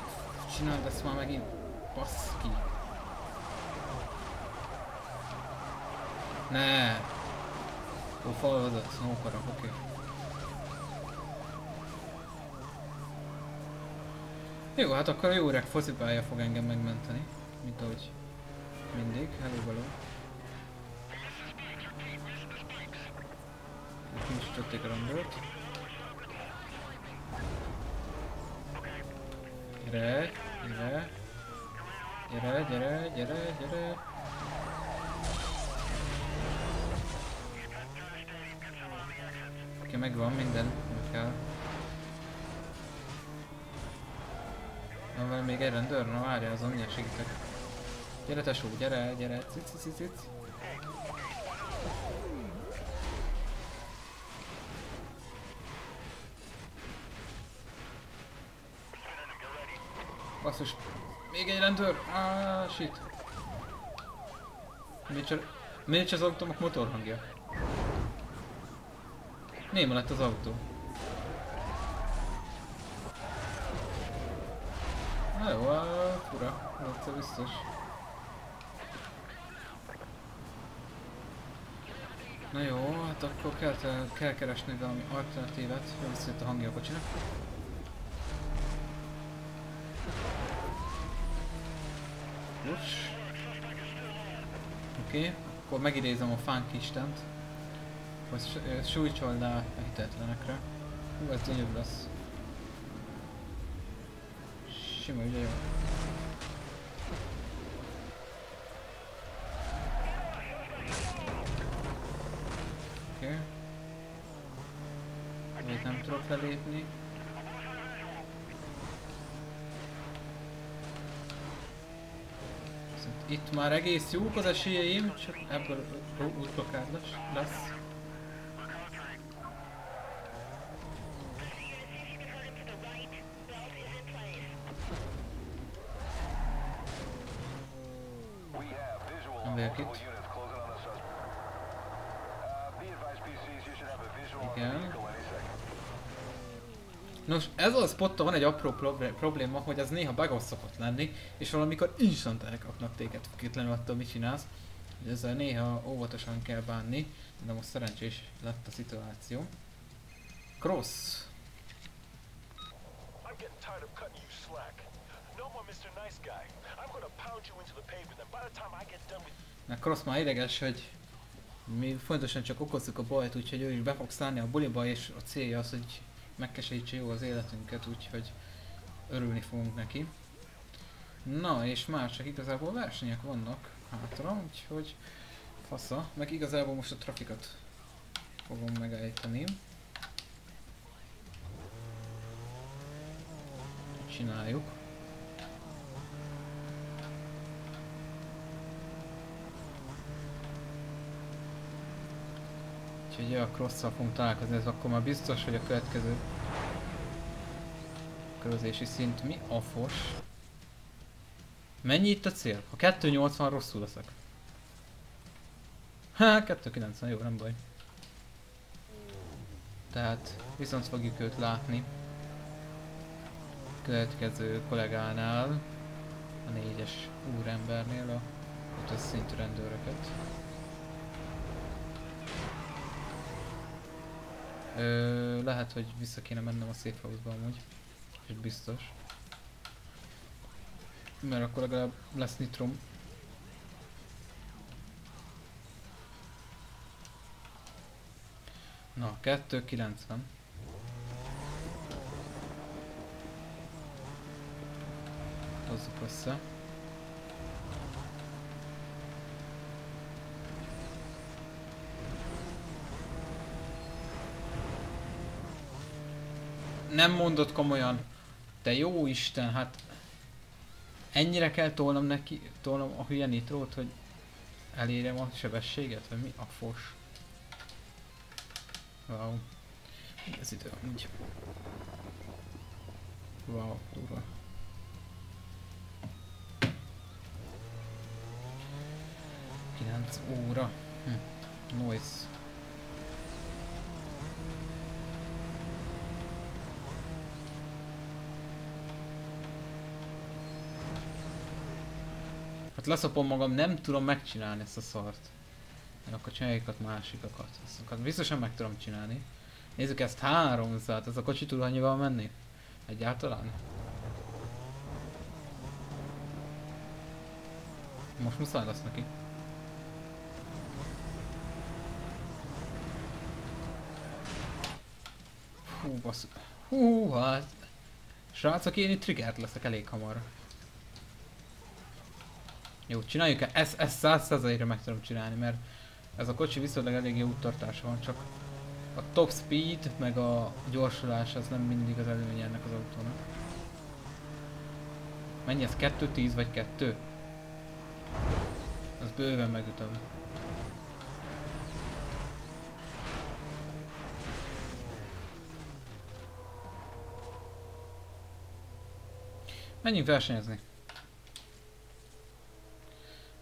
csináld ezt már megint. Baszki. Ne. Ó, falvazat, snókarak, oké. Jó, hát akkor a jó öreg focipálya fog engem megmenteni. Mint ahogy mindig. Hello, hello. Nincs ütötték a rambót. Gyere, gyere. Gyere, gyere, gyere, gyere. Oké, megvan minden, amit kell. Van vele még egy rendőr? Na várjál, azon milyen segítek. Gyere tesó, gyere, gyere, cic. Basszus, még egy rendőr! Ah, shit! Miért az autónak motorhangja? Néma lett az autó. Na jó, fura, egyszer biztos. Na jó, hát akkor kell keresni valami alternatívet, jól visszajött a hangja a kocsinak. Oké, akkor megidézem a fánk istent, hogy sújtson le a hitetlenekre. Hú, ez jobb lesz. Sima, ugye jó. Oké. Még nem tudok felépni. Itt már egész jók az esélyeim, csak ebből útblokád lesz. Nem vagyok itt. Igen. Nos, ez a spotta van egy apró probléma, hogy ez néha bagos szokott lenni, és valamikor instant elkapnak téged, függetlenül attól mit csinálsz. Ezzel néha óvatosan kell bánni, de most szerencsés lett a szituáció. Cross! Na, Cross már ideges, hogy mi fontosan csak okozzuk a bajt, úgyhogy ő is be fog szállni a buliba, és a célja az, hogy megkeserítse jó az életünket, úgyhogy örülni fogunk neki. Na, és már csak igazából versenyek vannak hátra, úgyhogy fasza. Meg igazából most a trafikat fogom megállítani. Csináljuk. Úgyhogy a Cross-szal fogunk találkozni, ez akkor már biztos, hogy a következő körözési szint mi a fos. Mennyi itt a cél? Ha 280 rosszul leszek. Há, 290, jó, nem baj. Tehát viszont fogjuk őt látni. Következő kollégánál, a 4-es úrembernél a 5-ös szintű rendőröket. Lehet, hogy vissza kéne mennem a safe house-ba amúgy. És biztos. Mert akkor legalább lesz nitrom. Na, 290. Hozzuk össze. Nem mondod komolyan, te jó Isten, hát ennyire kell tolnom a hülye nitrót, hogy elérjem a sebességet, vagy mi a fos. Wow. Ez idő amúgy. Wow, durva. 9 óra. Noise. Hát leszopom magam, nem tudom megcsinálni ezt a szart. Én akkor csináljuk ott másikakat. Azt biztosan meg tudom csinálni. Nézzük ezt 300, ez a kocsi tud annyival menni? Egyáltalán? Most muszáj lesz neki. Hú, basszus. Hú, hát. Srácok, én itt triggert leszek elég hamar. Jó, csináljuk-e? Ezt 100%-ra meg tudom csinálni, mert ez a kocsi viszonylag elég jó úttartása van, csak a top speed, meg a gyorsulás az nem mindig az előnye ennek az autónak. Mennyi ez? 2-10 vagy 2? Az bőven megütöm. Menjünk versenyezni.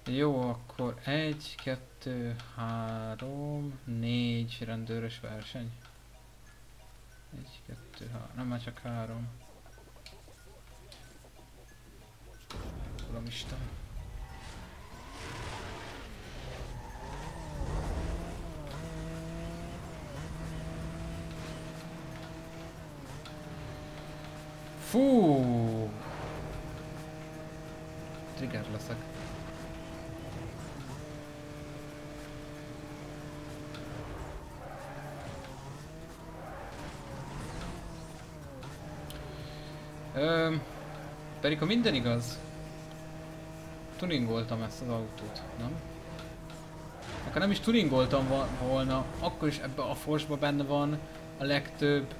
Jó, akkor 1, 2, 3, 4 rendőrös verseny. 1, 2, 3, nem már csak 3. Uram Isten. Fú! Trigger leszek. Pedig ha minden igaz, tuningoltam ezt az autót, nem? Akár nem is tuningoltam volna, akkor is ebbe a forsba benne van a legtöbb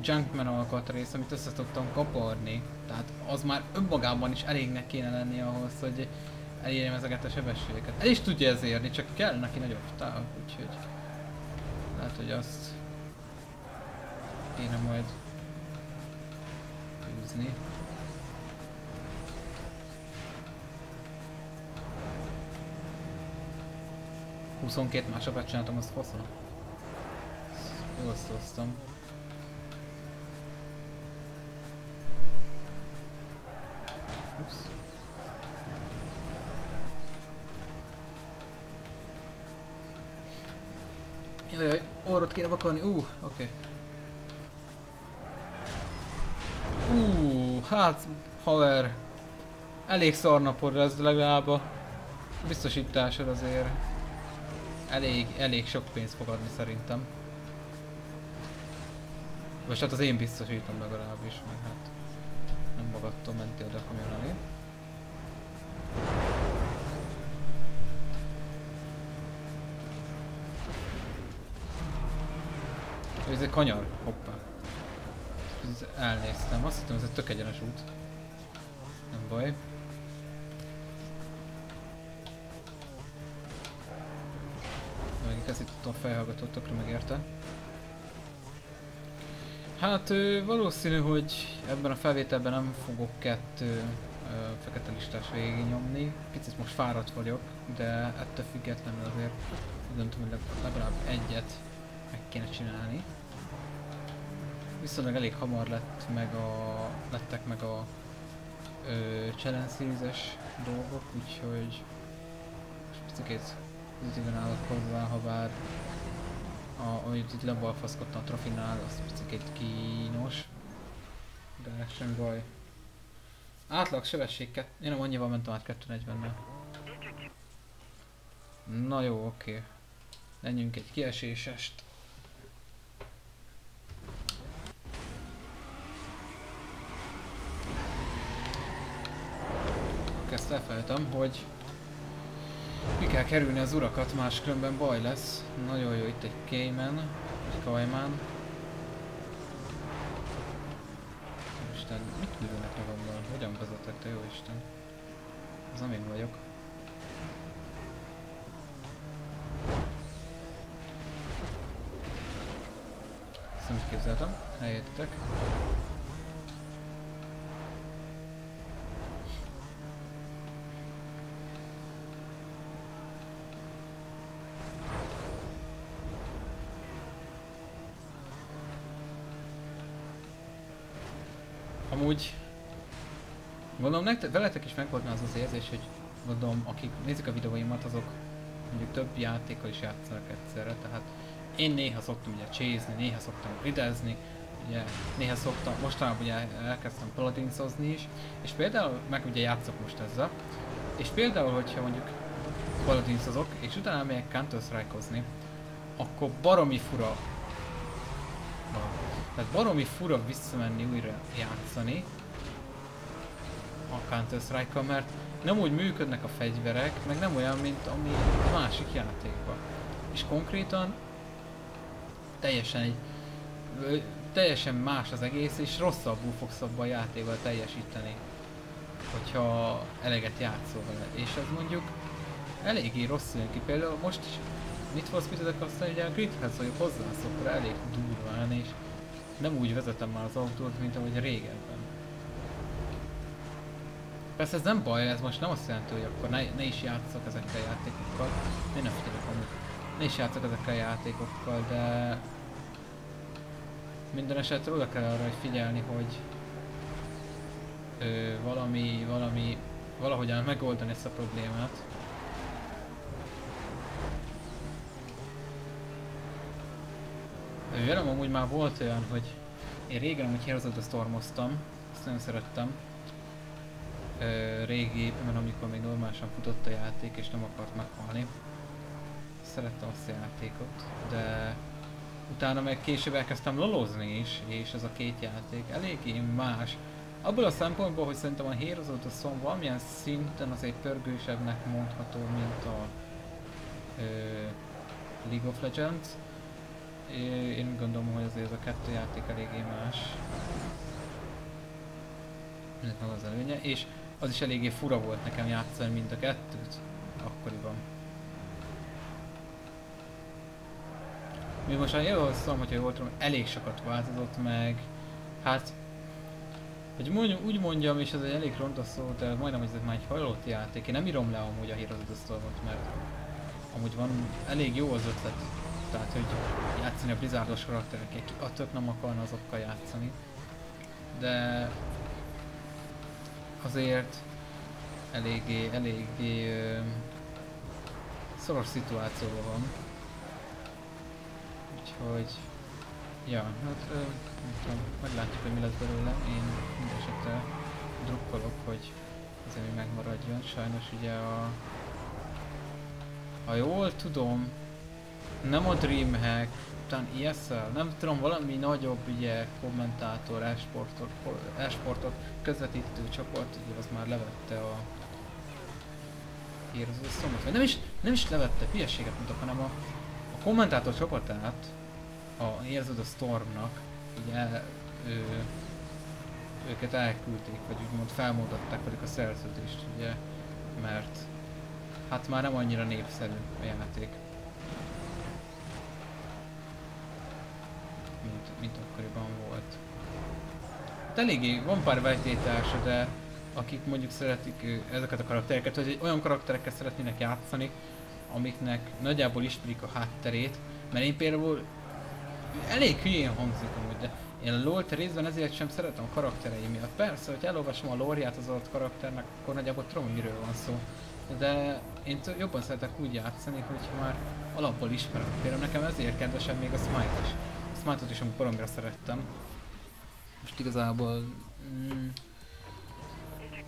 Junkman alkatrész, amit össze tudtam kaparni. Tehát az már önmagában is elégnek kéne lenni ahhoz, hogy elérjem ezeket a sebességeket. El is tudja ez érni, csak kell neki nagyobb táv, úgyhogy lehet, hogy azt kéne majd húzni. Huszonkét másodpercet csináltam, azt faszom. Jól szoztam. Jajjaj, orrot kéne vakarni, oké. Hát, haver, elég szarnapod lesz legalább a biztosításod azért. Elég sok pénzt fog adni szerintem. Vagy hát az én biztosítom legalábbis, meg hát nem magadtól mentél de a kamion elé. Ez egy kanyar, hoppá. Elnéztem, azt hittem ez egy tök egyenes út. Nem baj. Megint ezt itt a fejhallgatót tökre megérte. Hát valószínű, hogy ebben a felvételben nem fogok 2 fekete listás végignyomni. Picit most fáradt vagyok, de ettől függetlenül azért döntöm, hogy legalább egyet meg kéne csinálni. Viszonylag elég hamar lettek meg a Challenge Series-es dolgok, úgyhogy picit pozitívan állok hozzá, ha bár ahogy itt lebalfaszkodtam a trafinál, az picit kínos, de sem baj. Átlag sebesség, én nem annyival mentem át 240-nel. Na jó, oké. Menjünk egy kiesésest. Ezt elfelejtem, hogy ki kell kerülni az urakat, máskülönben baj lesz. Nagyon jó, itt egy Kajmán. Isten, mit művelnek magammal? Hogyan vezetek, te jó Isten? Az nem én vagyok. Ezt nem képzeltem, helyettek. Amúgy gondolom nektek, veletek is megvolna az az érzés, hogy gondolom, akik nézik a videóimat, azok mondjuk több játékkal is játszanak egyszerre, tehát én néha szoktam ugye csézni, néha szoktam gridezni, ugye néha szoktam, mostanában ugye elkezdtem paladinszozni is, és például meg ugye játszok most ezzel, és például hogyha mondjuk paladinszozok, és utána megyek Counter-Strike-ozni, akkor baromi fura. Tehát baromi fura visszamenni újra játszani a Counter-Strike-kal, mert nem úgy működnek a fegyverek, meg nem olyan, mint ami a másik játékban. És konkrétan teljesen más az egész, és rosszabbul fogsz abban a játékban teljesíteni, hogyha eleget játszol vele. És ez mondjuk eléggé rosszul jön ki. Például most is Need for Speed-ezek, aztán ugye a Gridhez vagyok hozzászokra elég durván, és nem úgy vezetem már az autót, mint ahogy régebben. Persze ez nem baj, ez most nem azt jelenti, hogy akkor ne is játszok ezekkel a játékokkal. Én nem figyelek amúgy. Ne is játszok ezekkel a játékokkal, de minden esetre oda kell arra figyelni, hogy valahogyan megoldani ezt a problémát. Velem amúgy már volt olyan, hogy én régen amúgy Heroes of the Stormoztam, azt nagyon szerettem. Régi éppen, amikor még normálisan futott a játék és nem akart meghalni. Szerettem azt a játékot, de utána meg később elkezdtem lolozni is, és ez a két játék eléggé más. Abból a szempontból, hogy szerintem a Heroes of the Storm valamilyen szinten azért pörgősebbnek mondható, mint a League of Legends. Én gondolom, hogy azért ez a kettő játék eléggé más. Ennek meg az előnye, és az is eléggé fura volt nekem játszani mind a kettőt akkoriban. Mi most már élhoztam, hogyha jól tudom, elég sokat változott meg. Hát, hogy mondjam, úgy mondjam, és ez egy elég ronda szó, de majdnem, hogy ez már egy hajlott játék. Én nem írom le amúgy a Heroes of the Stormot, mert amúgy van elég jó az ötlet. Tehát, hogy játszani a Blizzardos karakterek, a tök nem akarna azokkal játszani. De azért eléggé szoros szituációban van. Úgyhogy, ja, hát meglátjuk, hogy mi lesz belőle. Én mindesetre drukkolok, hogy ez ami megmaradjon. Sajnos ugye a... Ha jól tudom, nem a Dreamhack, talán ESL, nem tudom, valami nagyobb ugye kommentátor, e-sportot közvetítő csoport, ugye az már levette a Heroes of the Stormot, vagy nem is levette, hülyeséget mondok, hanem a kommentátor csoportát a Heroes of the Stormnak ugye őket elküldték, vagy úgymond felmódották pedig a szerződést ugye, mert hát már nem annyira népszerű a játék, mint akkoriban volt. De eléggé van pár vejtélytársa, de akik mondjuk szeretik ezeket a karaktereket, hogy olyan karakterekkel szeretnének játszani, amiknek nagyjából ismerik a hátterét, mert én például elég hülyén hangzik amúgy, de én a LoL-t részben ezért sem szeretem a karakterei miatt. Persze, hogy elolvasom a lore-ját az adott karakternek, akkor nagyjából tudom, hogy miről van szó. De én jobban szeretek úgy játszani, hogyha már alapból ismerem. Például nekem ezért kedvesem még a Smite is. Smitot is amúgy baromira szerettem. Most igazából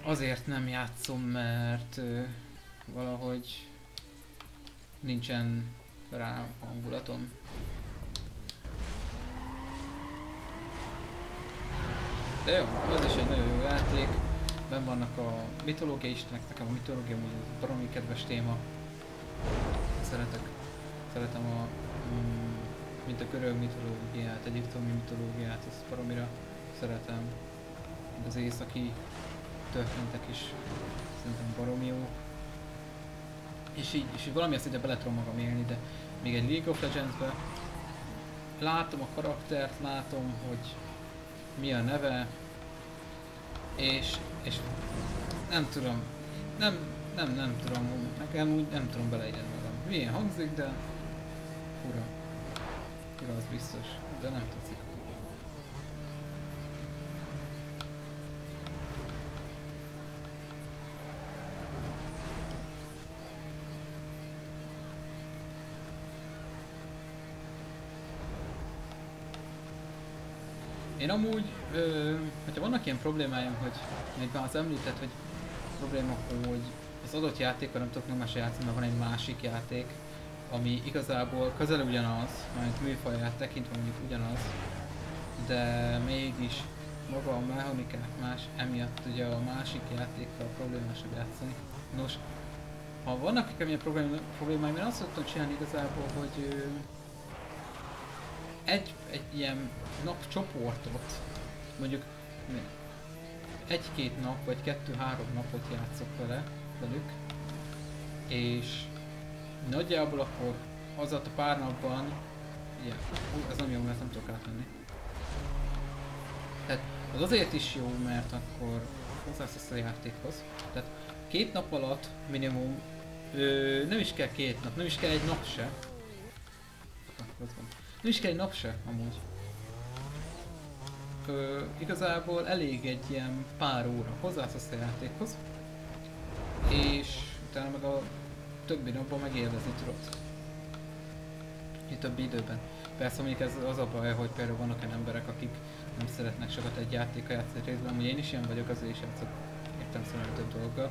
azért nem játszom, mert valahogy nincsen rá hangulatom. De jó, az is egy nagyon jó játék. Benn vannak a mitológia istenek, nekem a mitológia amúgy baromi kedves téma. Szeretem a mint a görög mitológiát, egyiptomi mitológiát, azt baromira szeretem. Az északi történetek is szerintem baromi jó. És így valami azt ide bele tudom magam élni, de még egy League of Legends-be látom a karaktert, látom, hogy mi a neve, és nem tudom, nem tudom, nekem úgy nem tudom beleélni magam. Milyen hangzik, de fura. Az biztos, de nem tetszik. Én amúgy, hogyha vannak ilyen problémáim, hogy még már az említett, hogy probléma, hogy az adott játékkal nem tudok normálisan játszani, mert van egy másik játék, ami igazából közel ugyanaz, mert műfaját tekintve mondjuk ugyanaz, de mégis maga a mechanikák más, emiatt ugye a másik játékkal problémásabb játszani. Nos, ha vannak ilyen problémáim, én azt szoktam csinálni igazából, hogy egy ilyen napcsoportot, mondjuk egy-két nap, vagy kettő-három napot játszok velük, és nagyjából akkor az a pár napban, ilyen, ez nem jó, mert nem tudok átmenni. Tehát az azért is jó, mert akkor hozzászesz a játékhoz. Tehát két nap alatt minimum, nem is kell két nap, nem is kell egy nap se. Nem is kell egy nap se, amúgy. Igazából elég egy ilyen pár óra hozzászesz a játékhoz, és utána meg a többi napban megélvezni tudod. Itt többi időben. Persze mondjuk ez az a baj, hogy például vannak olyan emberek, akik nem szeretnek sokat egy játéka játszani részben, amúgy én is ilyen vagyok, azért is játszok értelemszerűen több dolgokat,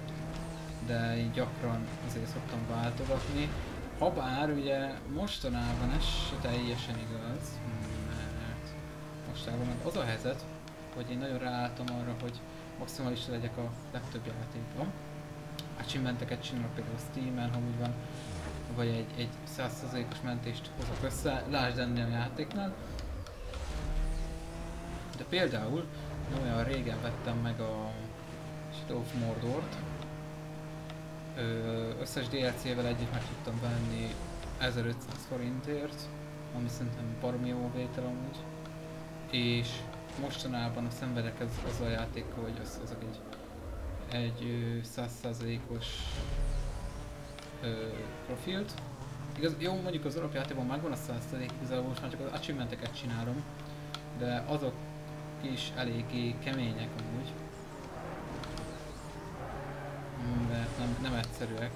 de így gyakran azért szoktam váltogatni. Habár ugye mostanában ez teljesen igaz, mert mostanában meg az a helyzet, hogy én nagyon ráálltam arra, hogy maximalista legyek a legtöbb játékban. Achievementeket csinálok például Steamen, ha úgy van, vagy egy 100%-os mentést hozok össze, lásd ennél a játéknál. De például nem olyan régen vettem meg a Stoff Mordort, összes DLC-vel együtt meg tudtam venni 1500 forintért, ami szerintem baromi jó vétel amúgy. És mostanában a szenvedek az a játékkal, hogy összehozok egy 100%-os profilt. Igaz, jó, mondjuk az alapjátékban megvan a 100%, igazából most már csak az achievementeket csinálom, de azok is eléggé kemények amúgy. Mert nem egyszerűek.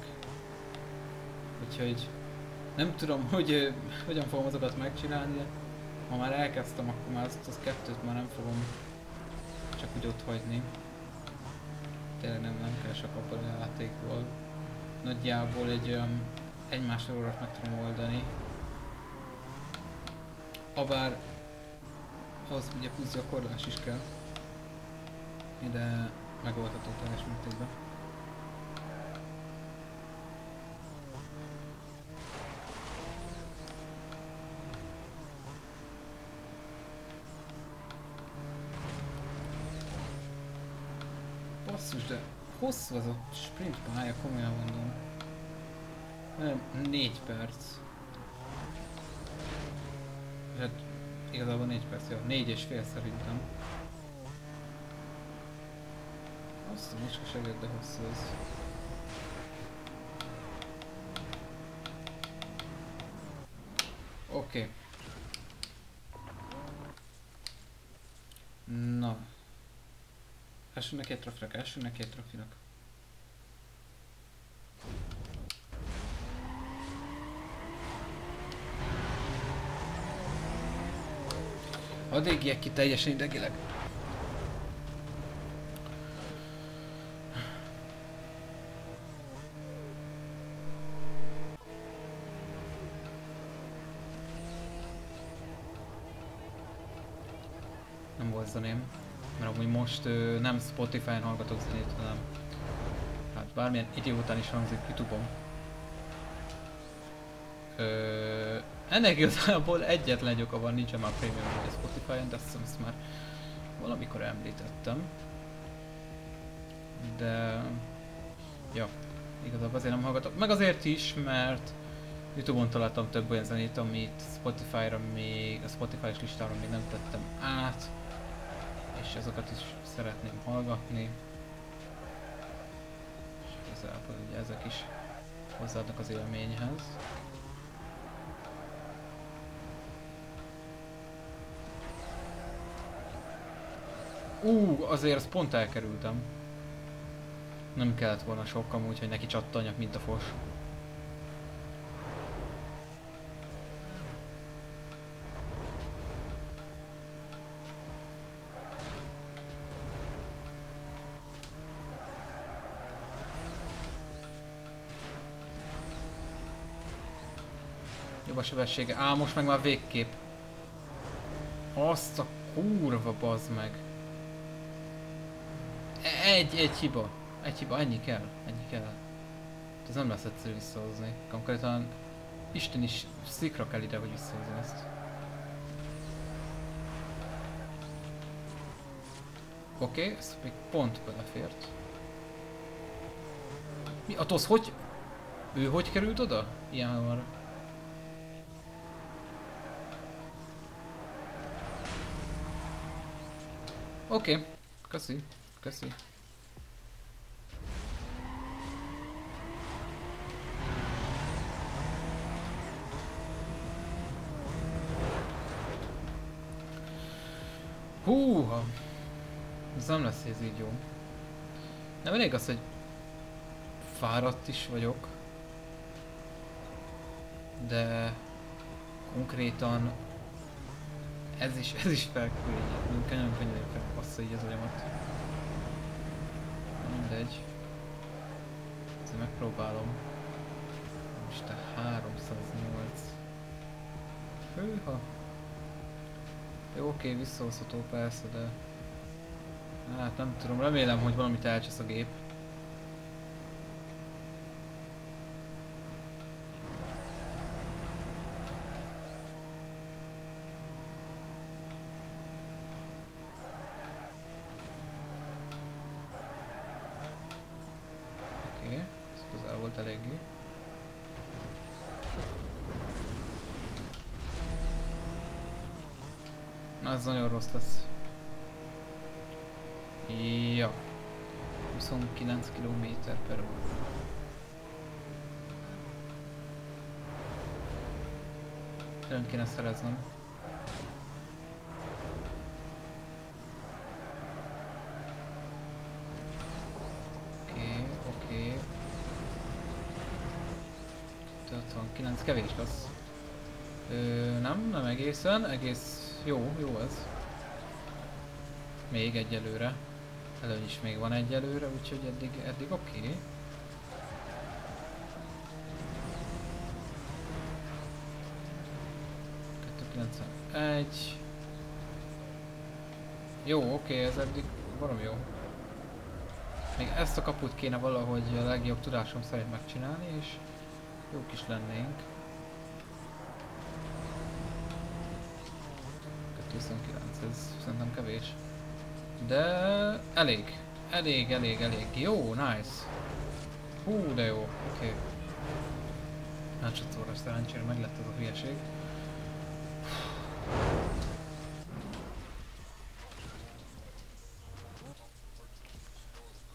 Úgyhogy nem tudom, hogy hogyan fogom azokat megcsinálni, de ha már elkezdtem, akkor már az kettőt már nem fogom csak úgy ott hagyni. Tényleg nem kell sok abban a játékból. Nagyjából egy olyan egy-másfél órát meg tudom oldani. Habár az ugye plusz gyakorlás is kell. Ide megoldható teljes mértékben. Basszus, de hosszú az a sprint pálya, komolyan mondom. Nem, 4 perc. Hát igazából 4 perc, jó, 4,5 szerintem. Azt a mocskoseged, de hosszú az. Oké. Na. Elsőnek két trafinak, elsőnek két trafinak. Adégiek ki teljesen idegileg. Nem volt zeném, mert amúgy most nem Spotify-n hallgatok zenét, hanem hát bármilyen idő után is hangzik Youtube-on. Ennek igazából egyetlen egy oka van, nincsen már Premium a Spotify-en, de azt hiszem, ezt már valamikor említettem. De... ja, igazából azért nem hallgatok. Meg azért is, mert Youtube-on találtam több olyan zenét, amit Spotify-ra még, a Spotify-os listára még nem tettem át. És azokat is szeretném hallgatni. És igazából ugye ezek is hozzáadnak az élményhez. Azért ezt pont elkerültem. Nem kellett volna sok amúgy, hogy neki csattanjak, mint a fos. a sebessége. Á, most meg már végképp. Azt a kurva, bazd meg. Egy hiba. Egy hiba, ennyi kell. Ez nem lesz egyszerű visszahozni. Konkrétan Isten is szikra kell ide, hogy visszahozni ezt. Oké, ez még pont belefért. Mi? A TOSZ hogy? Ő hogy került oda? Ilyen hamar. Oké, köszi. Húha! Ez nem lesz ez így jó. Nem elég az, hogy fáradt is vagyok. De konkrétan ez is felkülönjük. Nagyon könnyen felpassza így az agyamat. Mindegy. Ezért megpróbálom. Most a 308. Hűha! Jó, oké, visszahozható persze, de... Hát nem tudom, remélem, hogy valamit elcsesz a gép. Oké, ez közel volt eléggé. Na, ez nagyon rossz lesz. Ja. 29 km/h. Ön kéne szereznem. Oké. 59 kevés lesz. Nem egészen, egész jó ez. Még egyelőre. Előny is még van egyelőre, úgyhogy eddig oké. Okay. Jó, oké, ez eddig valami jó. Még ezt a kaput kéne valahogy a legjobb tudásom szerint megcsinálni, és jók is lennénk. 29, ez szerintem kevés. De elég. Jó, nice. Hú, de jó, oké. Másodszorra szerencsére meg lett ez a hülyeség.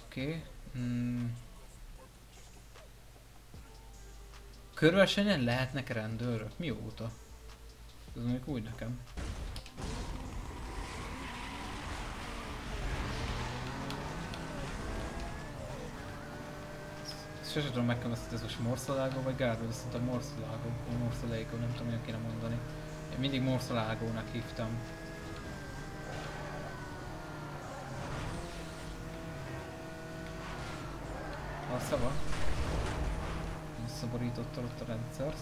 Oké. Körversenyen lehetnek rendőrök? Mióta? Ez mondjuk úgy nekem. Sose tudom megkövetkezni, ez most morszalágó vagy gárdó, viszont a morszalágó, vagy morszalékó, nem tudom, milyen kéne mondani. Én mindig morszalágónak hívtam. A szava. Szaborította ott a rendszert.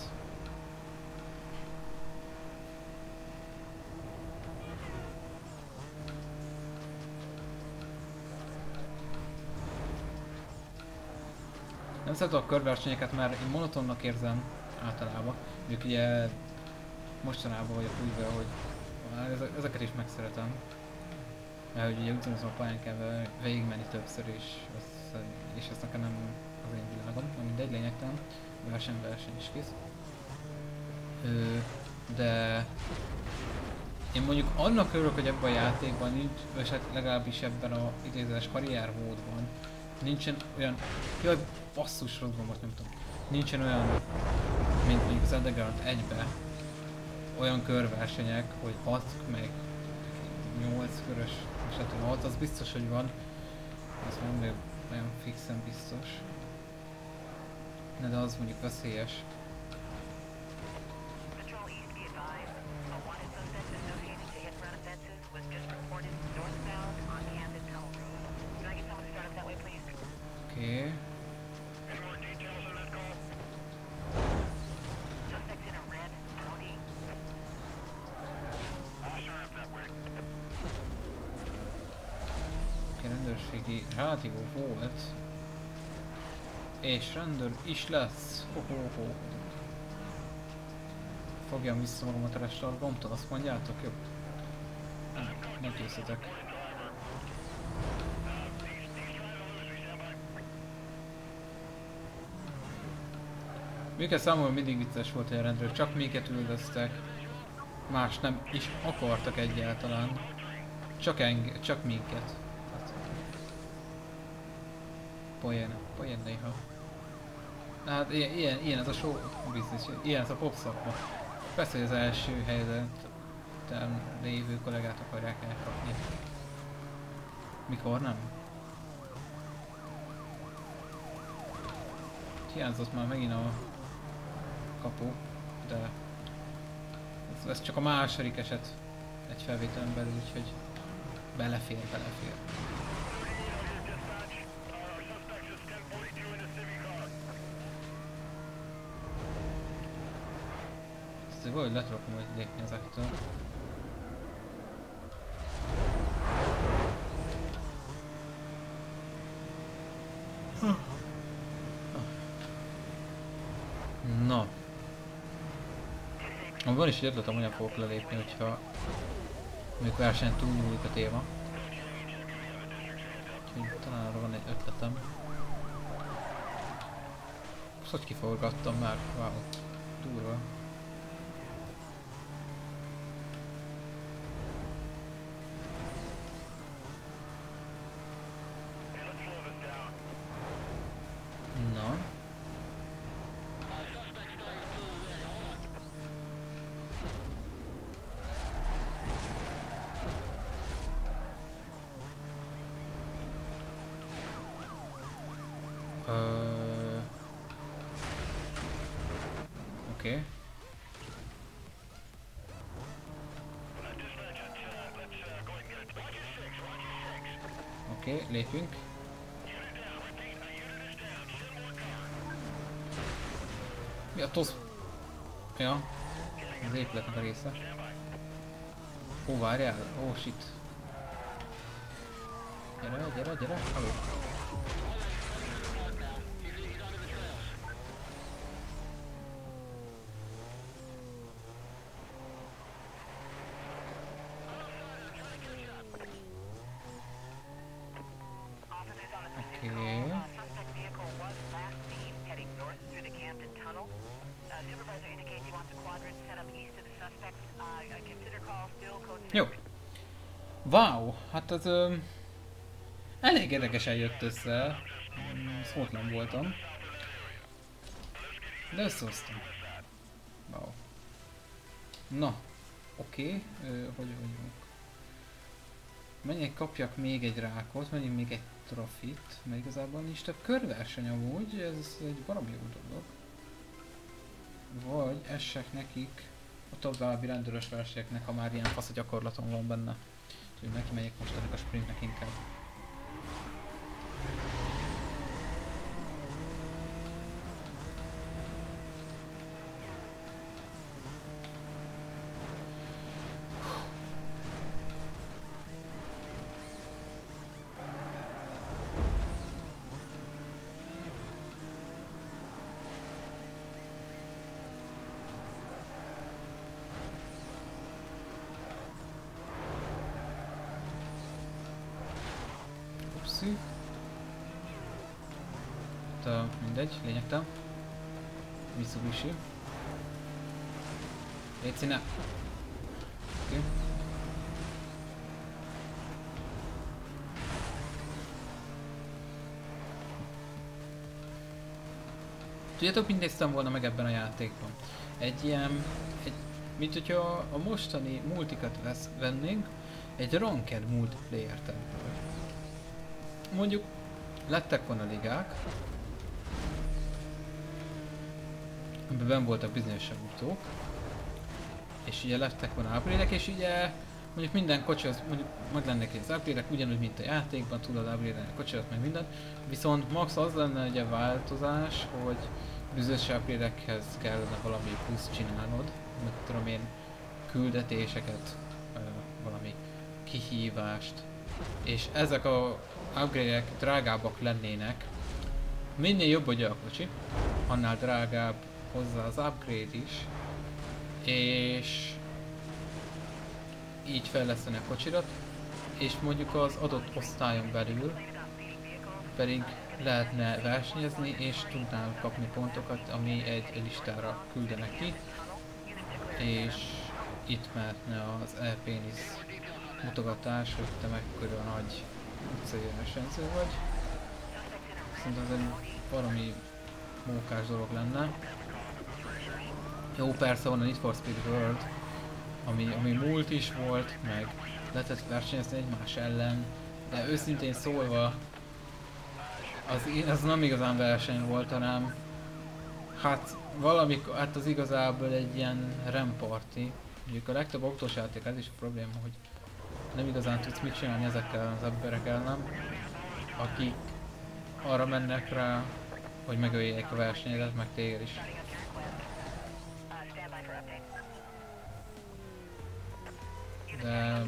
Nem szeretem a körversenyeket, mert én monotonnak érzem általában. Mondjuk ugye mostanában vagyok úgy, hogy ezeket is megszeretem. Mert ugye ugyanazon a pályán kell végigmenni többször is, és ez nekem nem az én világom. Na mindegy, lényegtelen. Verseny is kész. De én mondjuk annak örülök, hogy ebben a játékban nincs, és legalábbis ebben a idézős karriermódban nincsen olyan... Jaj, basszus, rossz gombot nyomtam. Nincsen olyan, mint mondjuk az Underground 1-be, olyan körversenyek, hogy 6 meg 8 körös, és hát 6, az biztos, hogy van. Az mondjuk nagyon fixen biztos. De az mondjuk veszélyes. Oké. rendőrségi rádió volt, és rendőr is lesz. Hohoho. Fogjam vissza magamat a restartgomtól, azt mondjátok, jó? Megkészítek. Minket számomra mindig vicces volt, hogy a rendőr csak minket üldöztek, más nem is akartak egyáltalán, csak minket. Poén néha. Hát ilyen ez a show business, ilyen ez a pop szakma. Persze, hogy az első helyzeten lévő kollégát akarják elkapni. Mikor nem? Hiányzott már megint a kapu, de ez csak a második eset egy felvételen belül, úgyhogy belefér. Ezt valahogy le tudok majd lépni ezektől. Na. Van is egy ötletem, hogyan fogok lelépni, hogyha mondjuk versenyen túlnyúlik a téma. Úgyhogy talán arra van egy ötletem. Ezt hogy kiforgattam már? Wow, durva. Oké, lépünk. Mi a tosz? Ja, az épületnek a része. Ó, várjál? Ó, shit. Gyere, halló. Jó. Wow, hát az elég érdekesen jött össze. Szóval nem voltam. De összehoztam. Wow. Na, oké. Hogy vagyunk? Menjek, kapjak még egy rákot, menjünk még egy trafit. Mert igazából nincs több körverseny amúgy, ez egy baromi jó dolog. Vagy essek nekik a további rendőrös versenyeknek, ha már ilyen fasz a gyakorlatom van benne. Úgyhogy neki megyek most ennek a sprintnek inkább. Mindegy, lényegtelen. Mitsubishi. Léci ne. Oké. Tudjátok, mint néztem volna meg ebben a játékban. Egy ilyen... mint hogyha a mostani multikat vennénk, egy ranked multiplayer tempóra. Mondjuk lettek volna ligák, amiben benn voltak bizonyos autók, és ugye lettek volna upgrade-ek, és ugye mondjuk minden kocsi, az, mondjuk meg lennek az upgrade-ek, ugyanúgy mint a játékban, tudod upgrade-elni a kocsidat, meg mindent, viszont max az lenne egy változás, hogy bizonyos upgrade-ekhez kellene valami plusz csinálnod, meg tudom én küldetéseket, valami kihívást, és ezek a upgrade-ek drágábbak lennének. Minél jobb a gyalkocsi, annál drágább hozzá az upgrade is, és így fejleszteni a kocsirat, és mondjuk az adott osztályon belül pedig lehetne versenyezni, és tudnál kapni pontokat, ami egy listára küldenek ki, és itt mehetne az e-pénisz mutogatás, hogy te mekkora nagy utcai versenyző vagy. Szerintem ez egy valami mókás dolog lenne. Jó, persze van a Need for Speed World, ami múlt is volt, meg lehetett versenyezni egymás ellen, de őszintén szólva az nem igazán verseny volt, hanem hát valamikor, hát az igazából egy ilyen remparti. Mondjuk a legtöbb autós játék, ez is a probléma, hogy nem igazán tudsz mit csinálni ezekkel az emberekkel, nem? Akik arra mennek rá, hogy megöljék a versenyedet, meg téged is. De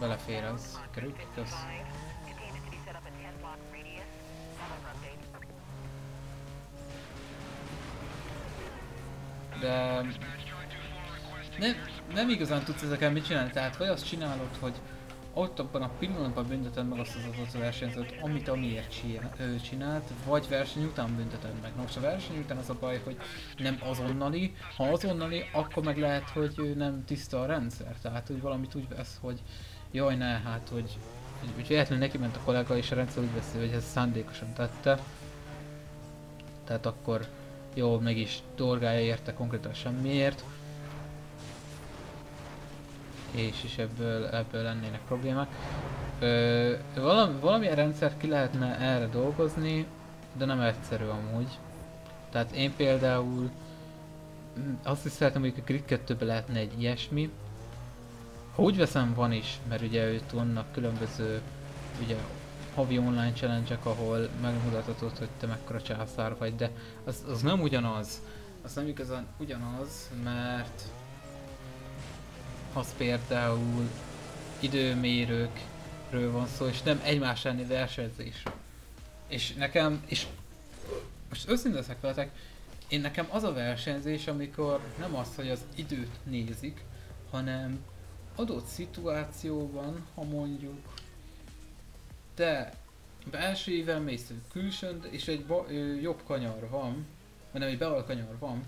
belefér az. Kerüljük itt az. De nem igazán tudsz ezekkel mit csinálni, tehát vagy azt csinálod, hogy ott abban a pillanatban bünteted meg azt az a versenyzőt, amit amiért csinált, vagy verseny után bünteted meg. Nos, a verseny után az a baj, hogy nem azonnali, ha azonnali, akkor meg lehet, hogy nem tiszta a rendszer, tehát hogy valamit úgy vesz, hogy jaj ne, hát hogy véletlenül neki ment a kollega és a rendszer úgy veszi, hogy ez szándékosan tette. Tehát akkor jó, meg is dorgálja érte konkrétan semmiért. És ebből lennének problémák. Valamilyen rendszert ki lehetne erre dolgozni, de nem egyszerű amúgy. Tehát én például azt is szeretném, hogy a Grid 2-ben lehetne egy ilyesmi. Ha úgy veszem, van is, mert ugye őt vannak különböző ugye havi online challenge-ek, ahol megmutathatod, hogy te mekkora császár vagy, de az nem ugyanaz. Az nem igazán ugyanaz, mert az például időmérőkről van szó, és nem egymás elleni versenyzés. És nekem, és most őszintén leszek veletek, nekem az a versenyzés, amikor nem az, hogy az időt nézik, hanem adott szituációban, ha mondjuk te belső évvel mész külsőn, és egy jobb kanyar van, vagy nem, egy bal kanyar van,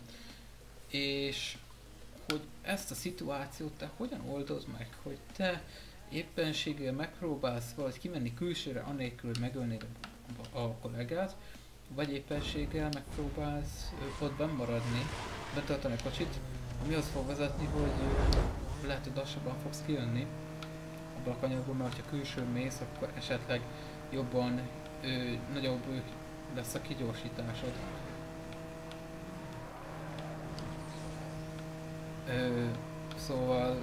és hogy ezt a szituációt te hogyan oldod meg, hogy te éppenséggel megpróbálsz valahogy kimenni külsőre anélkül, hogy megölnéd a kollégát, vagy éppenséggel megpróbálsz ott bennmaradni, betartani a kocsit, ami az fog vezetni, hogy lehet, hogy lassabban fogsz kijönni abban a kanyarból, mert ha külsőn mész, akkor esetleg jobban, nagyobb lesz a kigyorsításod. Szóval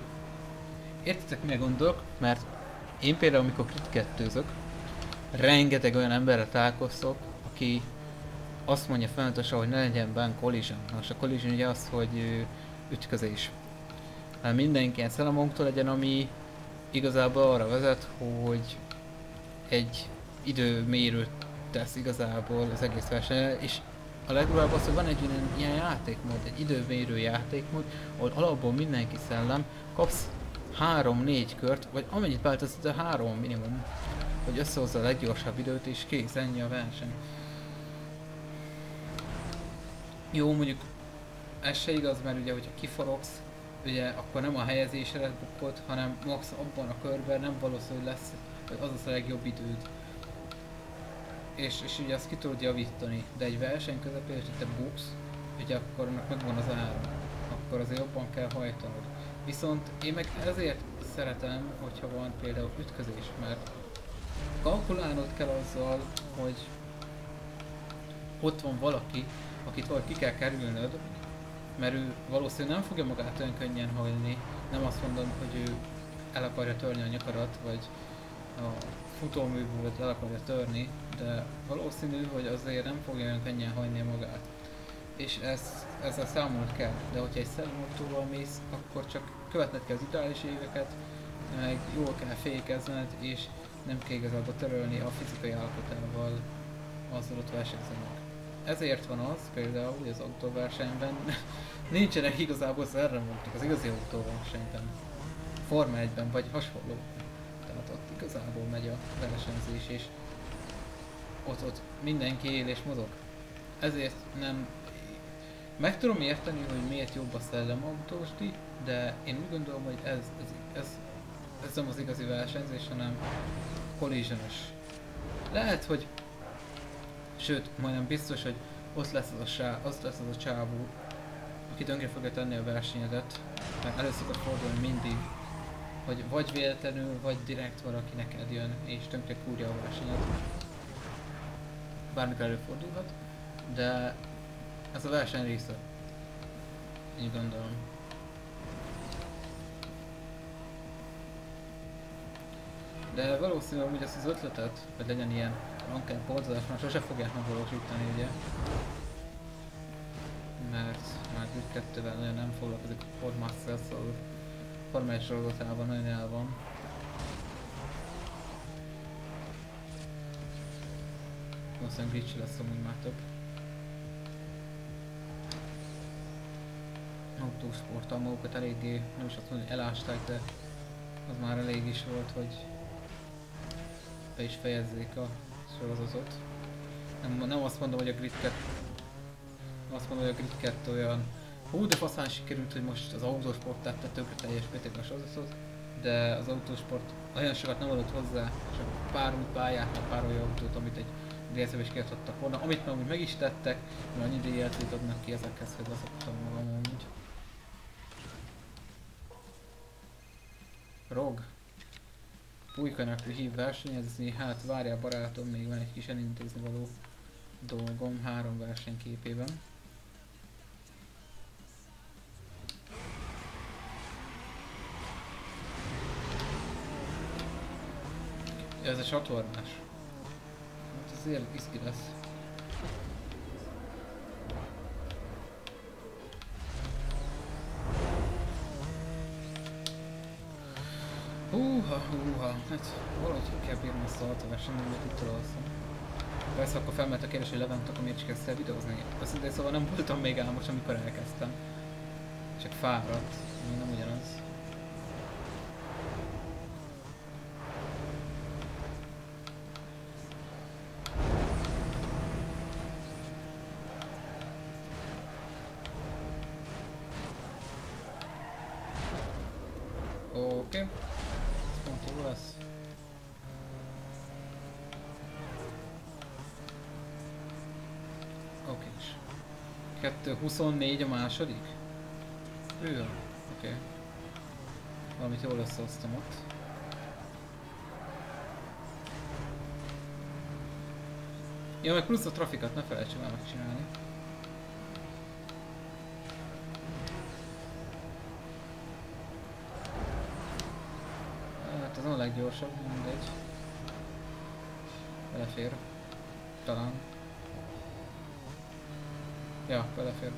értitek, mire gondolok, mert én például, amikor Grid 2-zök, rengeteg olyan emberre találkozok, aki azt mondja folyamatosan, hogy ne legyen benne collision. Most a collision ugye az, hogy ütközés. Hát mindenki ilyen szellemunktól legyen, ami igazából arra vezet, hogy egy időmérőt tesz igazából az egész versenyen, és a legdurább az, hogy van egy ilyen játékmód, egy időmérő játékmód, ahol alapból mindenki szellem, kapsz 3-4 kört, vagy amennyit változtat, de 3 minimum, hogy összehozza a leggyorsabb időt, és kész, ennyi a verseny. Jó, mondjuk ez se igaz, mert ugye, hogyha kiforogsz, ugye akkor nem a helyezésre bukod, hanem max abban a körben nem valószínű lesz, hogy az az a legjobb időd. És ugye azt ki tudod javítani, de egy verseny közepén, hogy te buksz, ugye akkor megvan az ára, akkor azért jobban kell hajtanod. Viszont én meg ezért szeretem, hogyha van például ütközés, mert kalkulálnod kell azzal, hogy ott van valaki, akit valahogy ki kell kerülnöd, mert ő valószínűleg nem fogja magát olyan könnyen hagyni, nem azt mondom, hogy ő el akarja törni a nyakarat, vagy a futóműből el akarja törni, de valószínű, hogy azért nem fogja olyan könnyen hagyni magát. És ezzel számolni kell, de hogyha egy szellemautóval mész, akkor csak követned kell az ideális éveket, meg jól kell fékezned, és nem kell igazából törölni a fizikai állapotával az adott versenyzőnek. Ezért van az például, hogy az autóversenyben nincsenek igazából szerremódtak az igazi autóversenyben. Forma 1-ben vagy hasonló. Tehát ott igazából megy a versenyzés és ott mindenki él és mozog. Ezért nem... Meg tudom érteni, hogy miért jobb a szellemautósdi, de én úgy gondolom, hogy ez nem az igazi versenyzés, hanem collision-os. Lehet, hogy... Sőt, majdnem biztos, hogy ott lesz az a csávú, aki tönkre fogja tenni a versenyedet, mert először szokott fordulni mindig, hogy vagy véletlenül, vagy direkt valaki neked jön, és tönkre kúrja a versenyed. Bármikor előfordulhat, de ez a verseny része. Így gondolom. De valószínűleg hogy ezt az ötletet, hogy legyen ilyen ranked borzolás, már sose fogják megvalósítani ugye. Mert már Grid 2-vel nagyon nem foglalkozik a Codemasters, szóval formális sorozatában nagyon el van. Valószínűleg Grid se lesz amúgy már több. Autósporttal magukat eléggé, nem is azt mondom, hogy elásták, de az már elég is volt, hogy be is fejezzék a sorozatot. Nem azt mondom, hogy a Grid 2... Azt mondom, hogy a Grid 2 olyan... Hú, de faszán sikerült, hogy most az autósport tette tökre teljesítették a sorozatot, de az autósport olyan sokat nem adott hozzá, csak pár új pályát, pár olyan autót, amit egy DLC-be is kiadhattak volna, amit már úgy meg is tettek, mert annyi DLC-t adnak ki ezekhez, hogy leszoktam magam amúgy. Rog? Újkanak hív versenyezni, hát várjál barátom, még van egy kis elintézni való dolgom 3 versenyképében. Ja, ez a csatornás. Hát azért iszki lesz. Húha, hát valahogy kell bírni ezt a hatóverseny, mert itt találszom. Persze akkor felmert a kérdés, hogy Levente, akkor miért is kezdsz el videózni? Persze, szóval nem voltam még álmos, amikor elkezdtem. Csak fáradt, még nem ugyanaz. Oké is. 2-24 a második? Ő van. Oké. Valamit jól összehoztam ott. Ja, meg plusz a trafikat ne felejtsem el megcsinálni. Hát ez a leggyorsabb, mindegy. Belefér. Talán. Ja, belefér.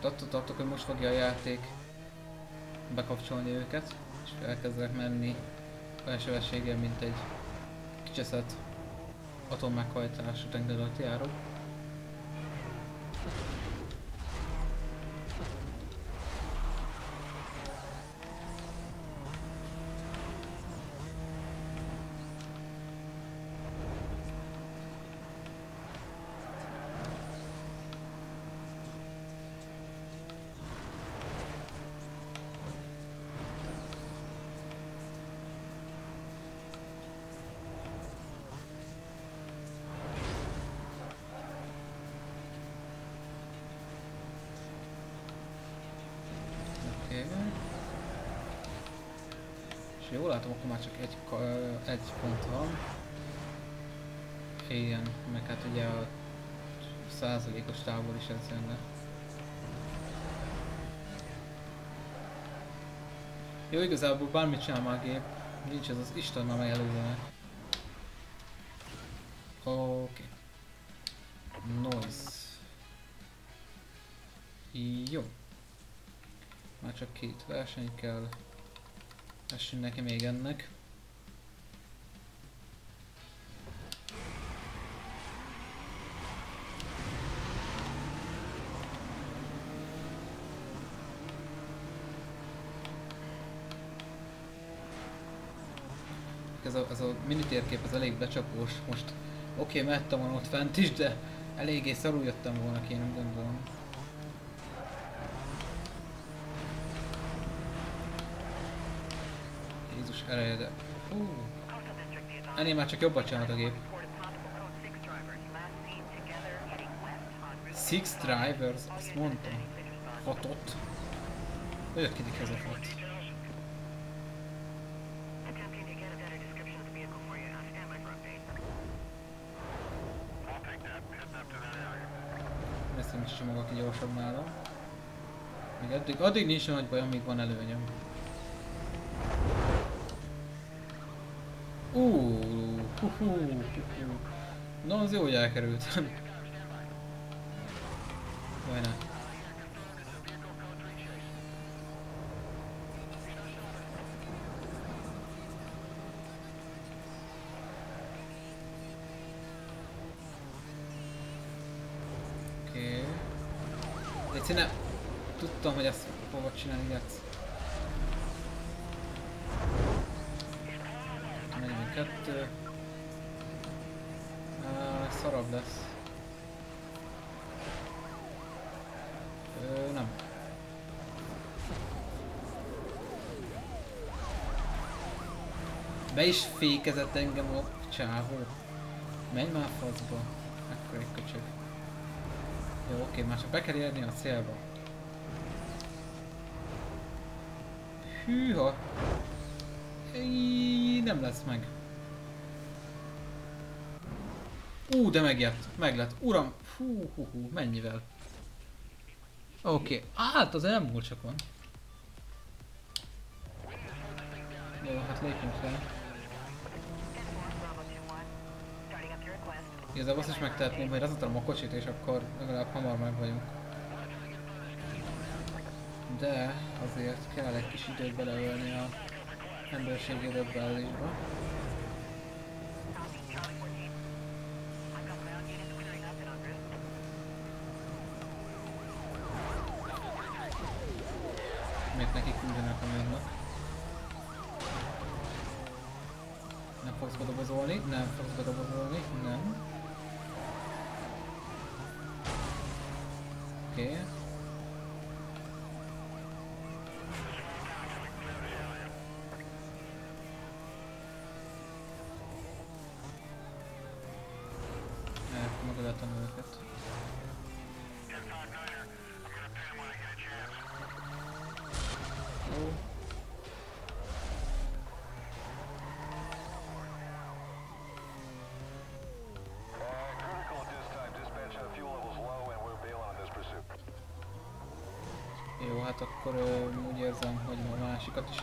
De attól tartok, hogy most fogja a játék bekapcsolni őket, és elkezdek menni olyan sebességgel, mint egy kicseszett atommeghajtású tengeralattjáró. Jól látom, akkor már csak egy pont van. Igen, meg hát ugye a százalékos távol is ez jönne. Jó, igazából bármit csinál már a gép, nincs ez az Isten már megelőzőnek. Oké. Noise. Jó. Már csak két verseny kell. Essünk neki még ennek. Ez a mini térkép az elég becsapós. Most oké, mehettem volna ott fent is, de eléggé szarul jöttem volna ki, nem gondolom. Jézus ereje, de... Ennél már csak jobban csinált a gép. Six drivers, azt mondtam. Hatot. Hogy jött kidik ez a hat? Maga ki gyorsabb nála. Még addig nincs nagy baj, amíg van előnyöm. Na, az jó, hogy elkerült. Jaj, ne. Én nem tudtam, hogy ezt fogod csinálni, Getsz. Megint kettő. Szarabb lesz. Nem. Be is fékezett engem a csávó. Menj már faszba. Ekkor egy köcsög. Jó, oké, már csak be kell érni a célba. Hűha! Nem lesz meg. De megjött, meglett. Uram, hú, mennyivel? Oké, hát az nem múlt csak van. Jó, hát lépjünk fel. Igazából azt is megtehetném, hogy rázatolom a kocsit, és akkor legalább hamar meg vagyunk. De azért kell egy kis időt beleölni a emberségi röbbelésbe. Miért nekik küldenek a mérnök? Nem fogsz bedobozolni? Nem fogsz bedobozolni? Nem. Oké. Megöltem őket. Jó. Jó, hát akkor úgy érzem, hogy a másikat is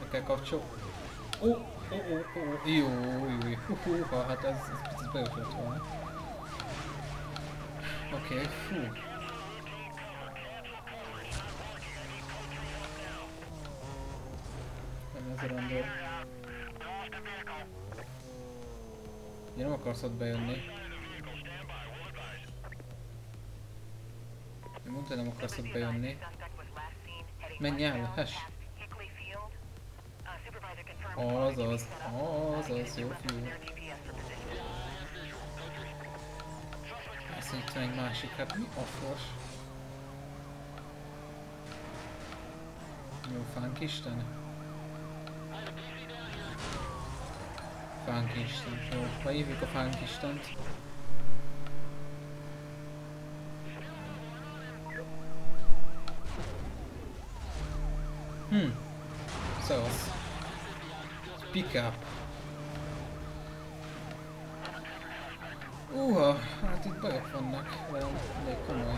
meg kell kapcsolni. Jó, hát ez beütött volna. Oké, fú. Nem ez a rendőr. Ugye nem akarsz ott bejönni. Mondta, nem akarsz ott bejönni. Menj el, hess! Azaz, jó fiú. Azt mondja, hogy egy másik, hát mi a fos? Jó, fánkisten. Fánkisten, jó, ha hívjuk a fánkistent. Szevasz. Pick-up. Hát itt bajok vannak velem, de komoly.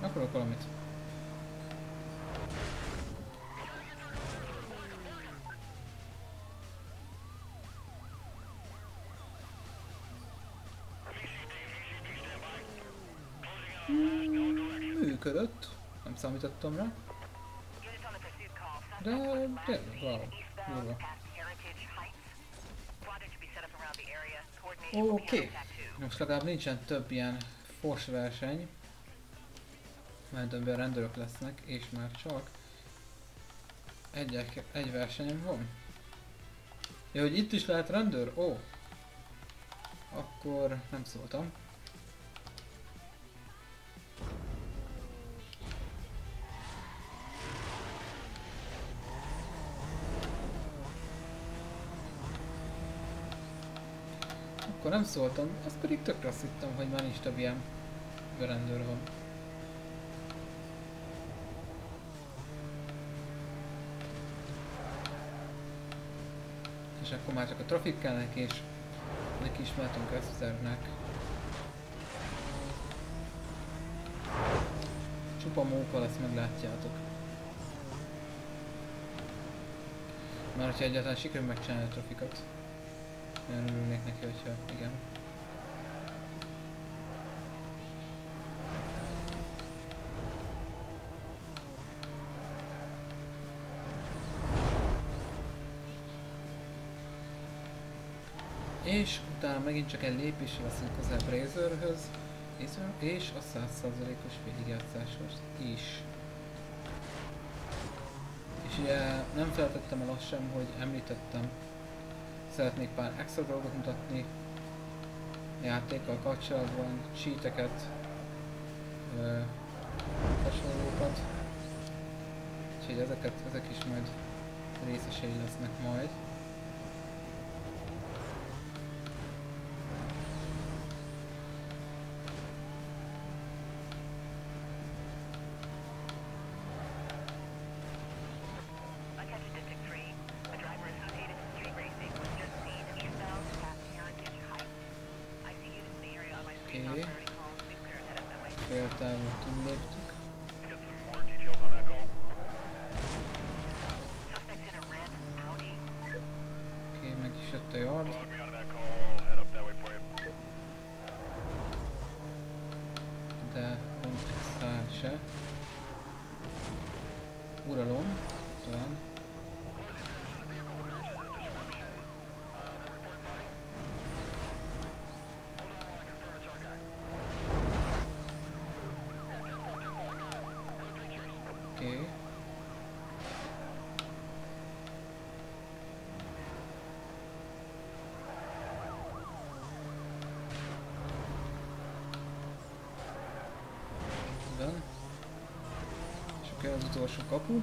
Akarok valamit. működött, nem számítottam rá. De való. Oké, most legalább nincsen több ilyen fors verseny, mert ebben rendőrök lesznek, és már csak egy versenyem van. Ja, hogy itt is lehet rendőr? Ó! Akkor nem szóltam. Akkor nem szóltam, azt pedig tökre azt hittem, hogy már nincs több ilyen rendőr van. És akkor már csak a trafik kellnek, és neki ismertünk Websternek. Csupa móka, ezt meglátjátok. Már hogyha egyáltalán sikerül megcsinálni a trafikat. Nagyon örülnék neki, hogyha igen. És utána megint csak egy lépésre leszünk közel Razorhöz, és a 100%-os végigjátszáshoz is. És ugye nem felejtettem el azt sem, hogy említettem, szeretnék pár extra dolgot mutatni játékkal kapcsolatban, cheateket, hasonlókat. Úgyhogy ezek is majd részesei lesznek majd. Az utolsó kapu.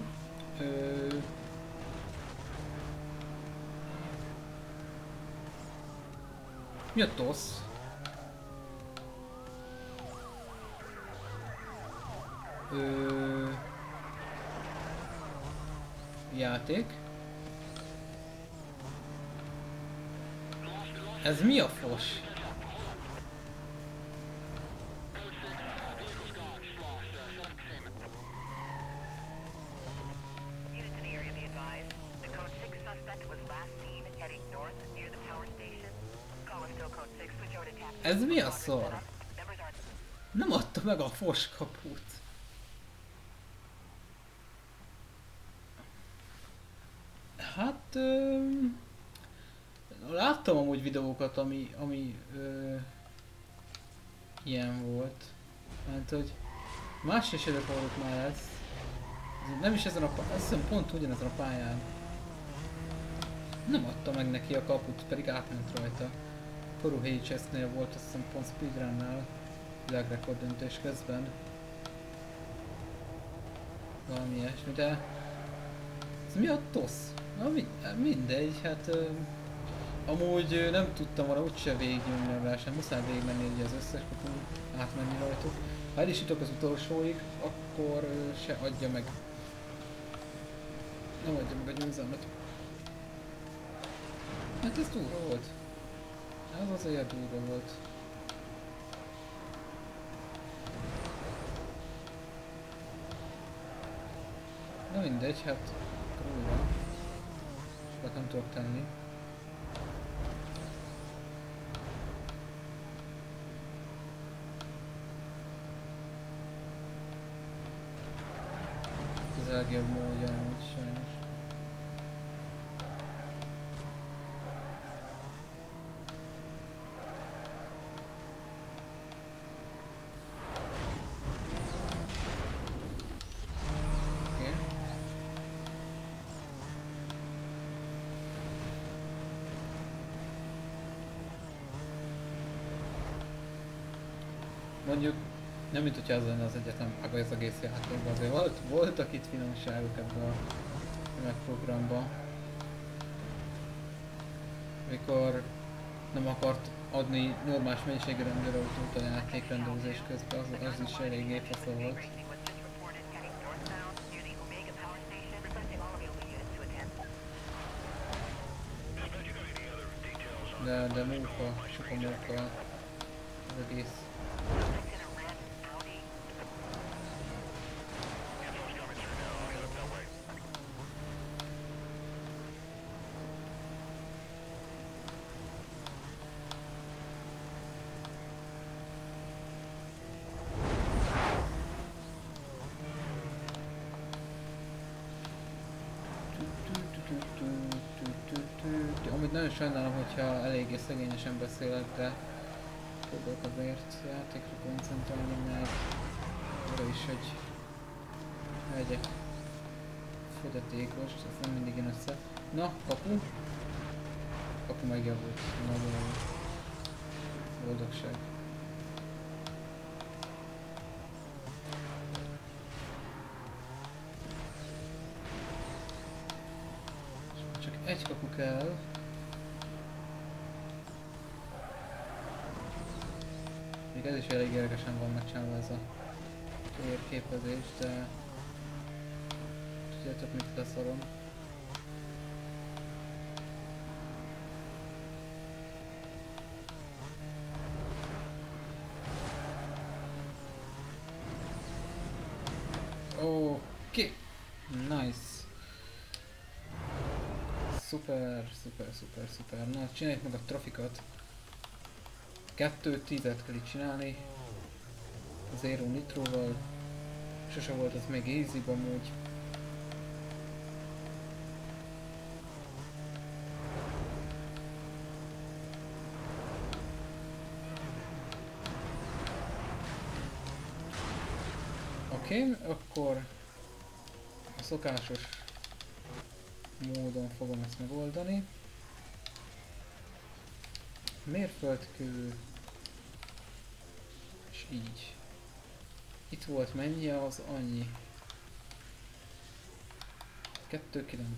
Mi a tosz? Játék. Ez mi a fos? Ez mi a szar? Nem adta meg a fos kaput. Hát... láttam amúgy videókat, ami ilyen volt. Mert hogy más esetek volt már ez. Nem is ezen a pályán, azt hiszem pont ugyanezen a pályán. Nem adta meg neki a kaput, pedig átment rajta. Koru HS-nél volt, azt hiszem pont speedrunnál, világrekord döntés közben. Valami ilyesmi, de... ez mi a tosz? Na mindegy, hát... amúgy nem tudtam volna úgyse végignyomni a versenyt, muszáj végigmenni ugye az összes kapun, átmenni rajtuk. Ha el is jutok az utolsóig, akkor se adja meg. Nem adja meg a győzelmet. Hát ez túlra volt. Ez azért durva volt. Na mindegy, hát durva. Sokat nem tudok tenni. legjobb módja, amit sajnos. Mondjuk, nem mint hogyha az lenne az egyetlen ága ez az egész játékban, azért voltak itt finomságok ebben a megprogramban. Mikor nem akart adni normális mennyiségű rendőrautót a játékrendőrzés közben, az is eléggé faszol volt. De munka, sokan munka az egész. Nagyon sajnálom, hogyha eléggé szegényesen beszélek, de próbálok azért játékra koncentrálni, mert arra is, hogy legyek fogyatékos, ez nem mindig jön össze. Na, kapu! Kapu megjavult, nagyon boldogság. Csak egy kapu kell. Még ez is elég érdekesen van megcsinálva ez a térképezés, de tudjátok mit leszorom. Oké, nice. Szuper. Na, csináljuk meg a trafikat. 2-10-et kell itt csinálni, az Aero Nitróval, sose volt az még easy-ben amúgy. Oké, akkor a szokásos módon fogom ezt megoldani. Mérföldkő, és így. Itt volt mennyi, az annyi. 290.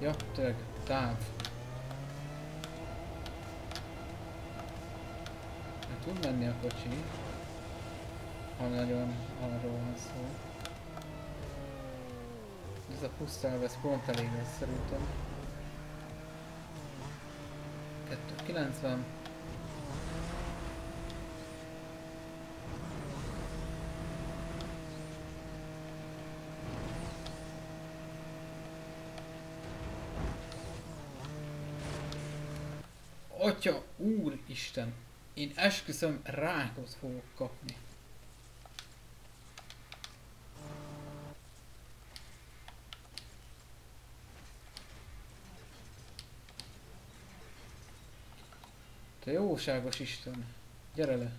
Ja, tényleg, táv. Nem tud menni a kocsi, ha nagyon arról van szó. Ez a pusztáv, ez pont elég lesz szerintem. 90. Atya úristen, én esküszöm, rákot fogok kapni. Te jóságos Isten, gyere le!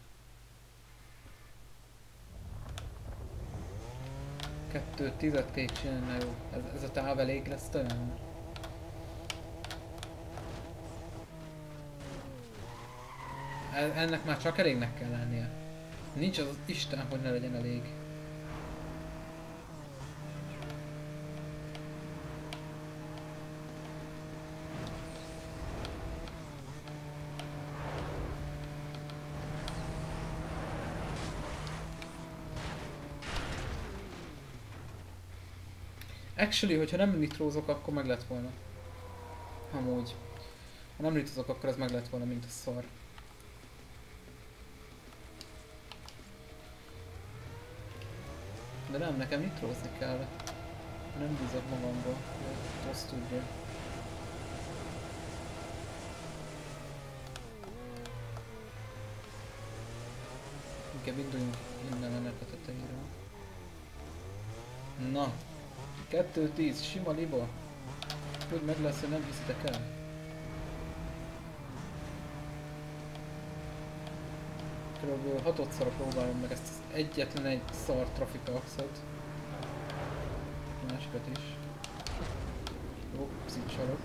2-10-et kell csinálni, jó. Ez a táv elég lesz talán? Ennek már csak elégnek kell lennie. Nincs az Isten, hogy ne legyen elég. Actually, hogyha nem nitrózok, akkor meg lett volna. Amúgy. Ha nem nitrózok, akkor ez meg lett volna, mint a szar. De nem, nekem nitrózni kell. Nem bízok magamba, hogy azt tudja. Inkább induljunk innen ennek a tetejéről. Na, 2-10, sima liba. Hogy meg lesz, hogy nem hiszitek el? Kb. 6-szorra próbálom meg ezt az egyetlen egy szar trafika axot. A másikat is. Jó, szint sarok.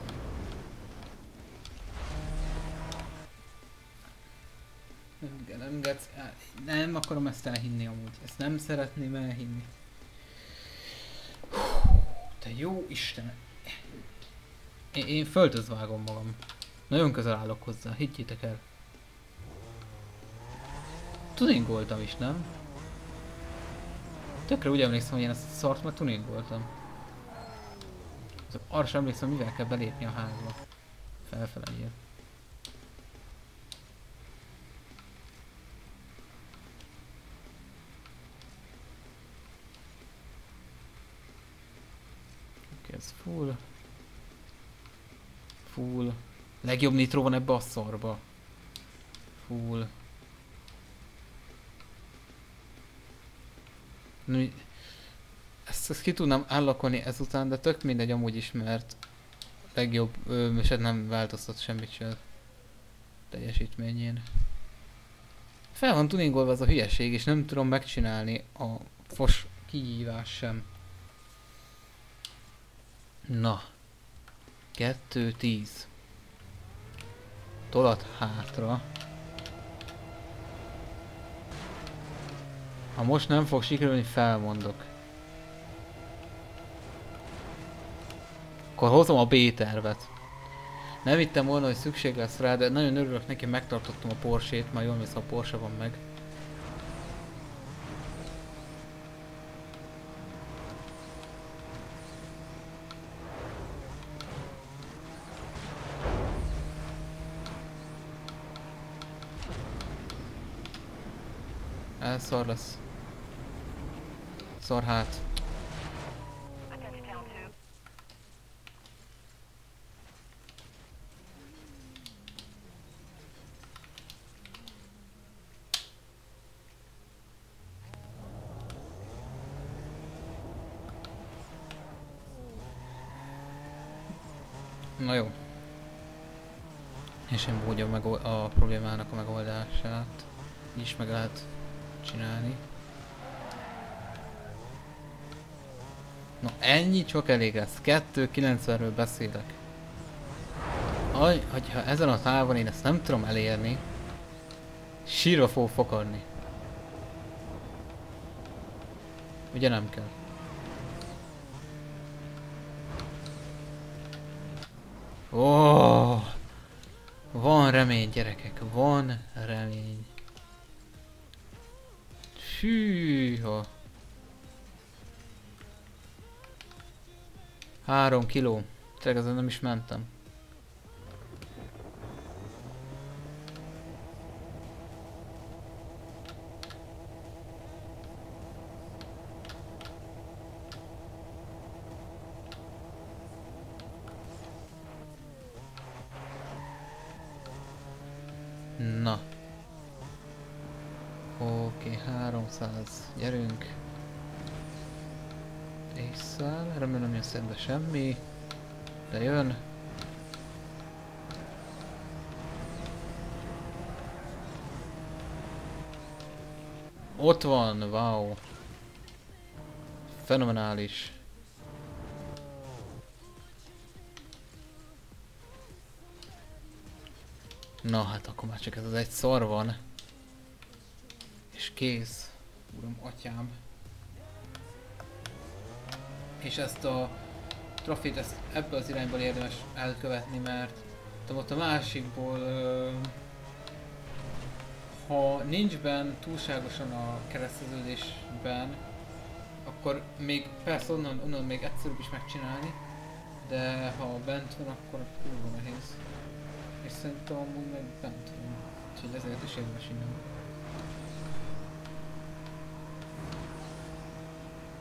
Igen, nem getsz el. Nem akarom ezt elhinni amúgy. Ezt nem szeretném elhinni. Te jó Istenem. Én földhöz vágom magam. Nagyon közel állok hozzá, higgyétek el. Tuningoltam is, nem? Tökre úgy emlékszem, hogy én ezt a szart már tuningoltam. Arra sem emlékszem, mivel kell belépni a házba. Felfele ilyen. Oké, ez full. Full. Legjobb nitró van ebbe a szarba. Full. Ezt ki tudnám állakolni ezután, de tök mindegy amúgy is, mert legjobb, és nem változtat semmit sem teljesítményén. Fel van tuningolva ez a hülyeség, és nem tudom megcsinálni a fos kihívás sem. Na. 2-10. Tolat hátra. Ha most nem fog sikerülni, felmondok. Akkor hozom a B-tervet. Nem hittem volna, hogy szükség lesz rá, de nagyon örülök neki, megtartottam a Porsét, már jól mész, a Porsche van meg. Szar lesz. Szar hát. Na jó. És én bújjam meg a problémának a megoldását. Így is meg lehet csinálni. Na ennyi csak elég lesz. 290-ről beszélek. Hogyha ezen a távon én ezt nem tudom elérni, sírva fog fakadni. Ugye nem kell. Oh, van remény gyerekek, van remény. Hűha! 3 kiló. Tényleg azon nem is mentem. Na. Oké, 300, gyerünk. Észszel, remélem jön szembe semmi. De jön. Ott van, wow. Fenomenális. Na hát akkor már csak ez az egy szar van. És kész, uram, atyám. És ezt a trafit, ezt ebből az irányból érdemes elkövetni, mert ott a másikból, ha nincs benn túlságosan a kereszteződésben, akkor még persze onnan még egyszerűbb is megcsinálni, de ha bent van, akkor kurva nehéz. És szerintem amúgy meg nem tudom, úgyhogy ezért is érdemes innen.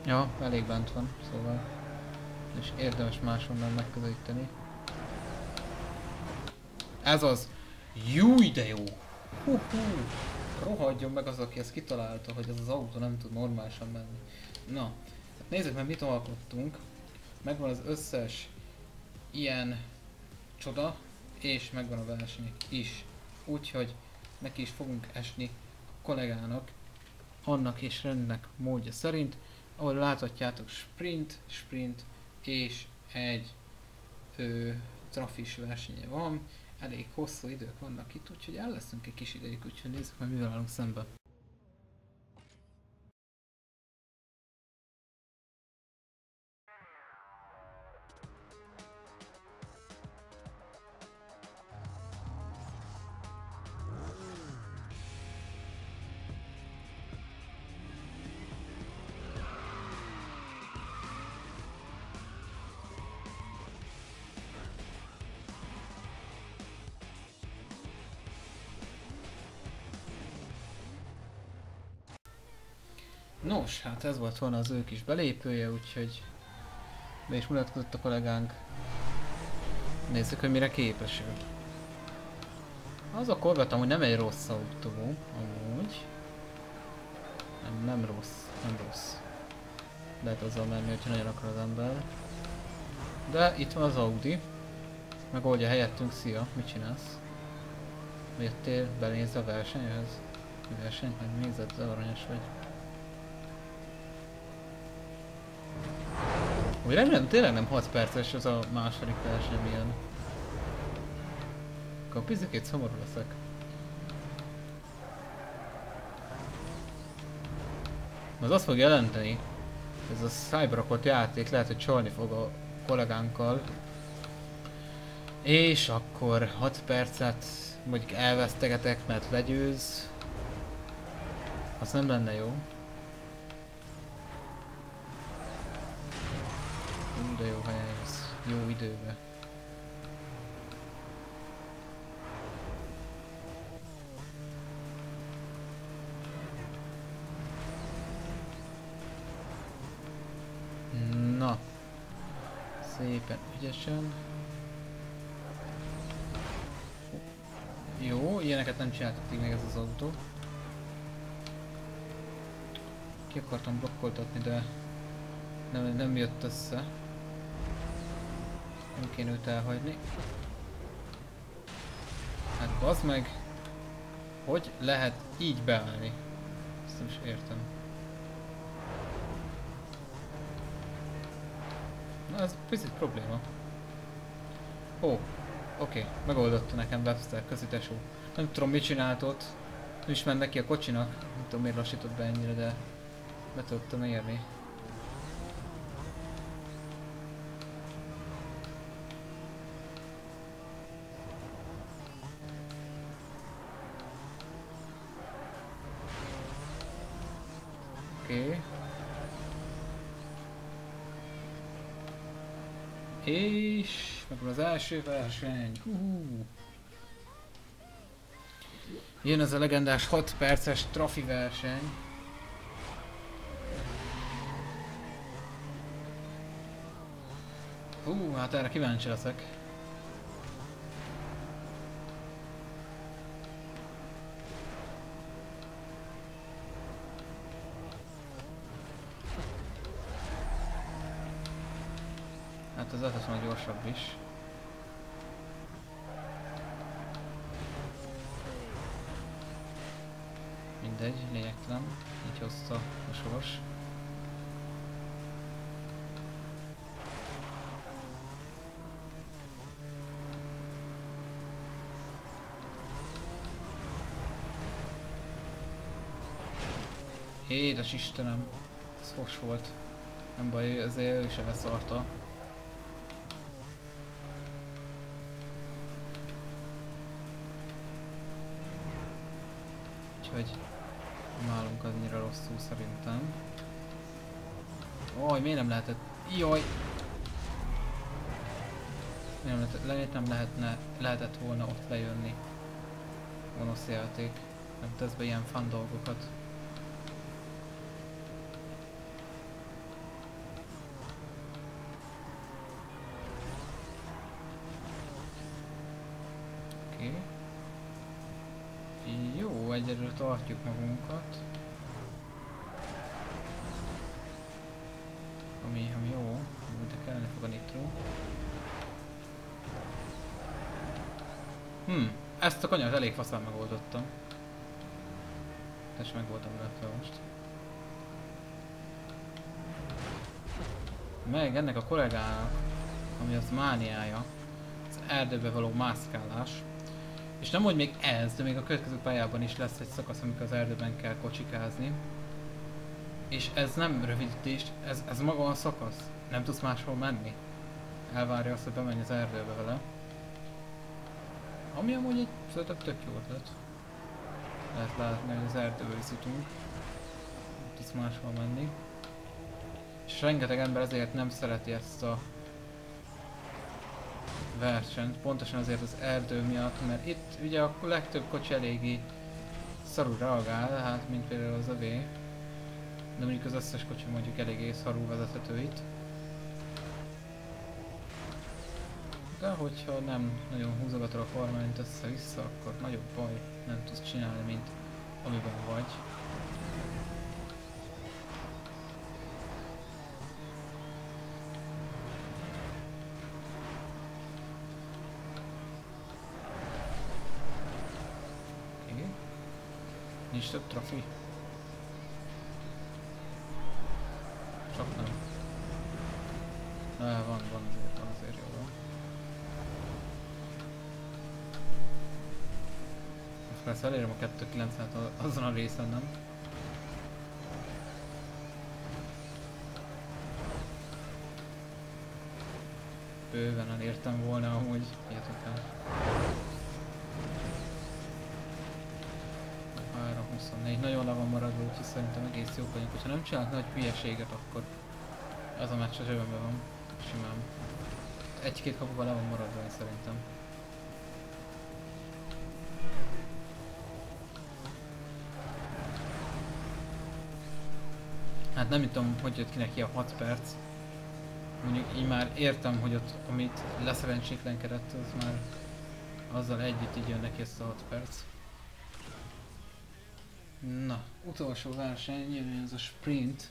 Ja, elég bent van, szóval. És érdemes máshonnan megközelíteni. Ez az! Júj de jó! Hú-hú! Rohadjon meg az, aki ezt kitalálta, hogy ez az autó nem tud normálisan menni. Na, Nézzük meg, mit alkottunk. Megvan az összes ilyen csoda, és megvan a verseny is. Úgyhogy neki is fogunk esni a kollégának, annak és rendnek módja szerint. Ahol láthatjátok, sprint, sprint és egy trafis versenye van. Elég hosszú idők vannak itt, úgyhogy el leszünk egy kis ideig, úgyhogy nézzük meg, mivel állunk szembe. Nos, hát ez volt volna az ő kis belépője, úgyhogy be is mutatkozott a kollégánk. Nézzük, hogy mire képes ő. Az a Corvette amúgy nem egy rossz autó, amúgy. Nem rossz. Lehet azzal menni, hogyha nagyon akar az ember. De itt van az Audi. Megoldja helyettünk, szia, mit csinálsz? Jöttél, belenézz a versenyhez? A versenyt megnézed, az aranyos vagy. Úgy remélem, tényleg nem 6 perces az a második verseny milyen. Akkor a pizikét szomorú leszek. Az azt fog jelenteni, ez a Cyberrockot játék, lehet, hogy csalni fog a kollégánkkal. És akkor 6 percet mondjuk elvesztegetek, mert legyőz. Az nem lenne jó. De jó helyez, jó időbe. Na, szépen ügyesen. Jó, ilyeneket nem csináltatik még ez az autó. Ki akartam blokkoltatni, de nem jött össze. Nem kéne őt elhagyni. Hát bazd meg, hogy lehet így beállni? Ezt nem is értem. Na ez picit probléma. Ó, oké, megoldotta nekem Webster, közi tesó. Nem tudom mit csinált ott. Nem is ment neki a kocsinak. Nem tudom miért lassított be ennyire, de be tudtam érni. És megvan az első verseny. Hú. Jön az a legendás 6 perces trafi verseny. Hú, hát erre kíváncsi leszek. Ez az már gyorsabb is. Mindegy, lényegtelen. Így hozta a soros. Édes Istenem, ez fos volt. Nem baj, azért ő sem leszarta. Úgyhogy nálunk annyira rosszul szerintem. Oj, miért nem lehetett? Jaj! Miért nem lehetett volna ott lejönni? Gonosz játék. Nem tesz be ilyen fun dolgokat. Egyedül tartjuk magunkat. ami jó, de kellene fog a nitro. Ezt a kanyart elég faszán megoldottam. És meg voltam rá most. Meg ennek a kollégának, ami az mániája, az erdőbe való mászkálás. És nem úgy még ez, de még a következő pályában is lesz egy szakasz, amikor az erdőben kell kocsikázni. És ez nem rövidítés, ez maga a szakasz. Nem tudsz máshol menni. Elvárja azt, hogy bemenj az erdőbe vele. Ami amúgy egy szerintem tök jó ötlet. Lehet látni, hogy az erdőből szutunk. Nem tudsz máshol menni. És rengeteg ember ezért nem szereti ezt a versenyt. Pontosan azért az erdő miatt, mert itt ugye a legtöbb kocsi eléggé szarul reagál, hát mint például az övé. De mondjuk az összes kocsi mondjuk eléggé szarul vezethető itt. De hogyha nem nagyon húzogatod a kormányt össze-vissza, akkor nagyobb baj, nem tudsz csinálni, mint amiben vagy. Okay. Nincs több trafi. Csak nem. Na, van azért jó. Persze elérem a 290-t azon a részen, nem? Bőven elértem volna amúgy, ilyet után. 324, nagyon le van maradva, úgyhogy szerintem egész jók vagyunk. Ha nem csinálok nagy hülyeséget, akkor az a meccs a zsebemben van, simán. Egy-két kapuban le van maradva, én szerintem. Hát nem tudom, hogy jött ki neki a 6 perc. Mondjuk így már értem, hogy ott, amit leszerencsétlenkedett, az már azzal együtt így jön neki ezt a 6 perc. Na, utolsó verseny, jön ez a sprint.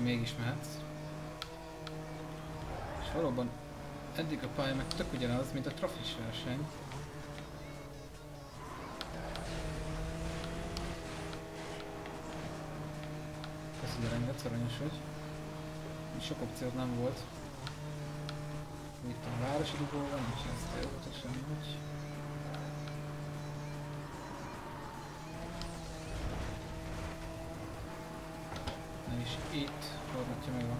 Mégis mehetsz. És valóban eddig a pálya meg tök ugyanaz, mint a trafis verseny. Köszi, de rengeteg szaranyos vagy. Sok opciót nem volt. Itt a városi dugóban, nincs ezt élvetesen nincs. És itt forgatja meg a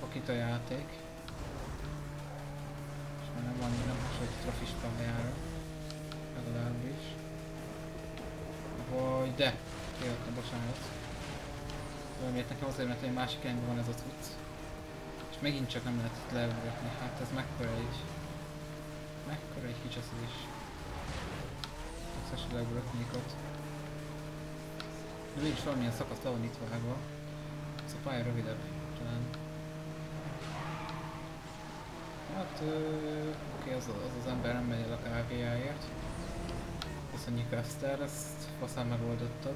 pakit a játék. És már nem annyira hasonlít a trafis pályára. Legalábbis. Vagy de! Kijöttem, bocsánat. Valamiért nekem azért, mert egy másik irányban van ez a cucc. És megint csak nem lehet itt leülgetni. Hát ez mekkora egy kicseszés. Összesen leülgetnék ott. De mégis valamilyen szakasz le van itt vágva. Ez a pálya rövidebb, talán. Hát, oké, az ember nem megy el a kávéjáért. Köszönjük, Webster, ezt faszán megoldottad.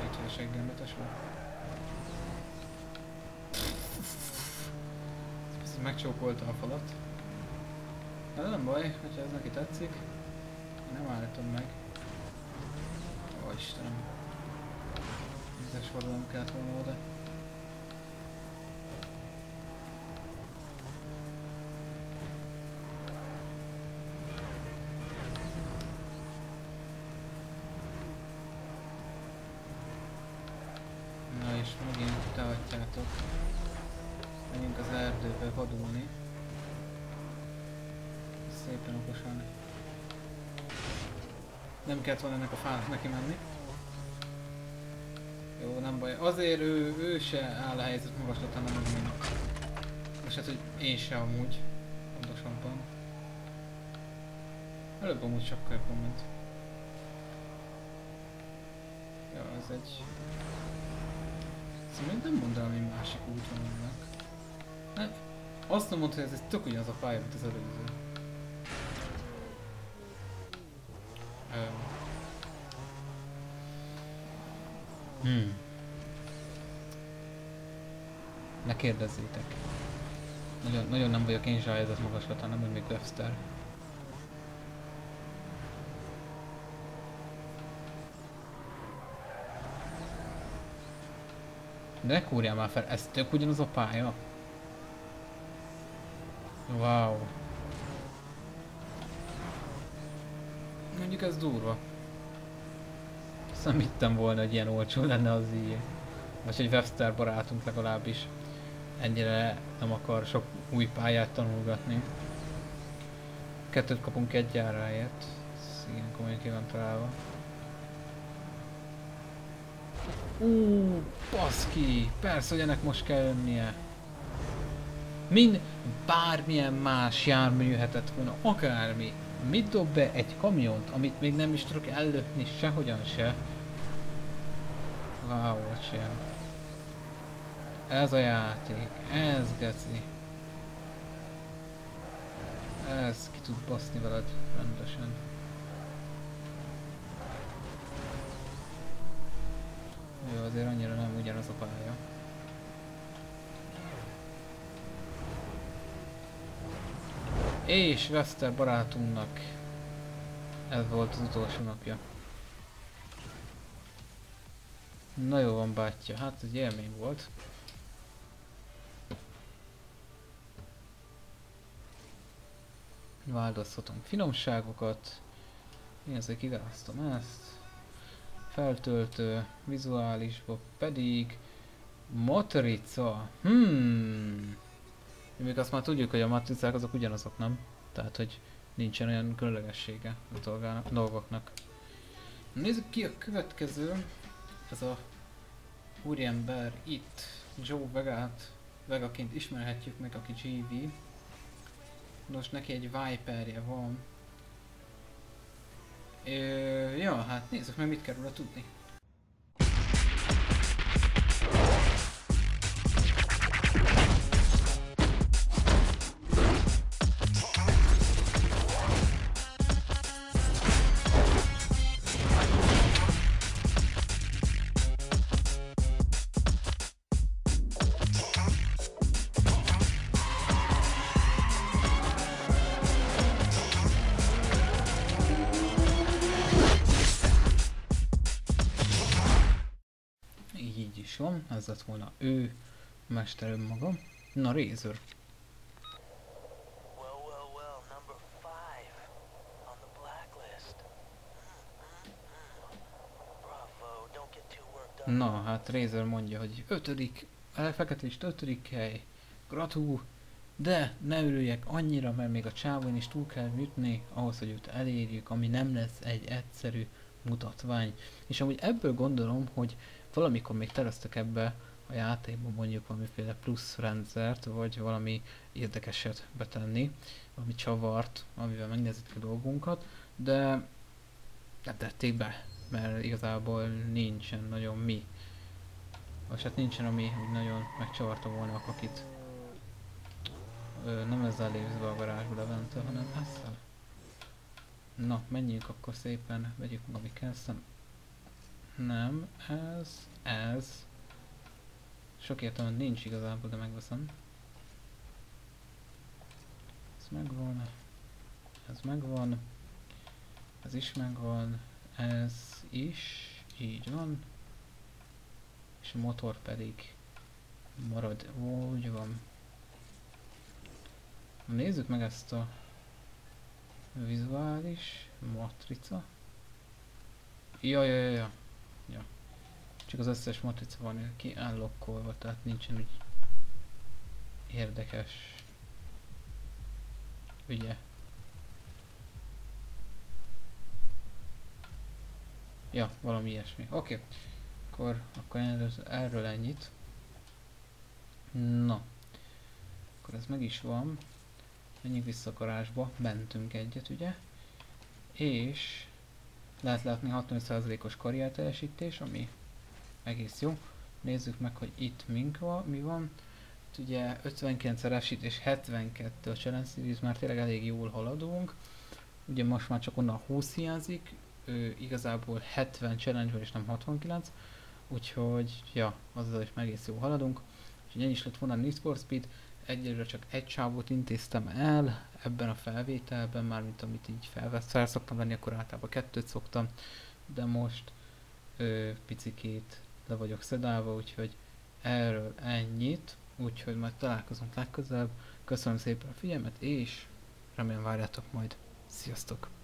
Két hőség gembetes van. Megcsókolta a falat. De nem baj, hogyha ez neki tetszik. Én nem állítom meg. Ó, Istenem. Vizes forradalom kellett volna oda. Na és megint kitáhatjátok. Menjünk az erdőbe vadulni. Szépen okosan. Nem kellett volna ennek a fának neki menni. Jó, nem baj. Azért ő se áll a helyzet magaslatán, nem úgy. És hát, hogy én se amúgy. Pontosabban. Előbb amúgy csak körben ment. Ja, ez egy... Szóval nem mondd el, hogy másik úton vannak. Nem. Azt nem mondta, hogy ez tök ugyanaz a pálya, mint az előző. Ne kérdezzétek. Nagyon, nagyon nem vagyok én zsájezett magaslatán, nem úgy még Webster. De ne kúrjál már fel, ez tök ugyanaz a pálya? Wow. Mondjuk ez durva. Nem hittem volna, hogy ilyen olcsó lenne az így. Vagy egy Webster barátunk legalábbis ennyire nem akar sok új pályát tanulgatni. Kettőt kapunk egy áráért. Ez igen komolyan ki van találva. Baszki! Persze, hogy ennek most kell jönnie. Mind bármilyen más jármű jöhetett volna, akármi. Mit dob be egy kamiont, amit még nem is tudok ellökni sehogyan se? Wow, sem. Ez a játék, ez geci. Ez ki tud baszni veled rendesen. Jó, azért annyira nem ugyanaz a pálya. És Webster barátunknak ez volt az utolsó napja. Na jó van, bátyja, hát egy élmény volt. Választhatom finomságokat. Én azért kiválasztom ezt. Feltöltő vizuálisba pedig matrica. Még azt már tudjuk, hogy a matricák azok ugyanazok, nem? Tehát, hogy nincsen olyan különlegessége a dolgoknak. Nézzük ki a következő. Ez a úriember itt, Joe Begát. Vegaként ismerhetjük meg, aki JV. Nos, neki egy Viperje van. Ja, hát nézzük meg, mit kell róla tudni. Ez lett volna ő, mester önmaga. Na, Razor. Well, number 5 on the blacklist. Bravo, don't get too worked up. Na, hát Razor mondja, hogy 5. Feketést 5. hely. Gratú, de ne örüljek annyira, mert még a csávon is túl kell jutni, ahhoz, hogy őt elérjük, ami nem lesz egy egyszerű mutatvány. És amúgy ebből gondolom, hogy valamikor még terveztek ebbe a játékba mondjuk valamiféle plusz rendszert, vagy valami érdekeset betenni, valami csavart, amivel megnézik a dolgunkat, de nem tették be, mert igazából nincsen nagyon mi. Vagy hát nincsen ami, hogy nagyon megcsavarta volna a kakit. Nem ezzel lépsz be a garázsba, Levente, hanem ezzel. Na, menjünk akkor szépen, vegyük meg, ami kell. Nem, ez. Sok értelme nincs igazából, de megveszem. Ez megvan. Ez megvan. Ez is megvan. Ez is. Így van. És a motor pedig marad. Úgy van. Nézzük meg ezt a vizuális matrica. Ja. Ja. Csak az összes matrica van kiállokkolva, tehát nincsen úgy érdekes ügye. Ja, valami ilyesmi. Oké. akkor erről ennyit. Na, akkor ez meg is van. Menjünk vissza a garázsba, mentünk egyet ugye, és lehet látni 65%-os karrier teljesítés, ami egész jó. Nézzük meg, hogy itt mi van. Itt ugye 59-szer esít és 72 a Challenge Series, már tényleg elég jól haladunk. Ugye most már csak onnan 20 hiányzik, igazából 70 challenge-ből és nem 69, úgyhogy ja, azzal is egész jól haladunk. Úgyhogy ennyi is lett volna a Need for Speed, egyelőre csak egy csávót intéztem el ebben a felvételben, mármint amit így fel szoktam venni, akkor általában kettőt szoktam, de most picikét le vagyok szedálva, úgyhogy erről ennyit, úgyhogy majd találkozunk legközelebb. Köszönöm szépen a figyelmet, és remélem várjátok majd. Sziasztok!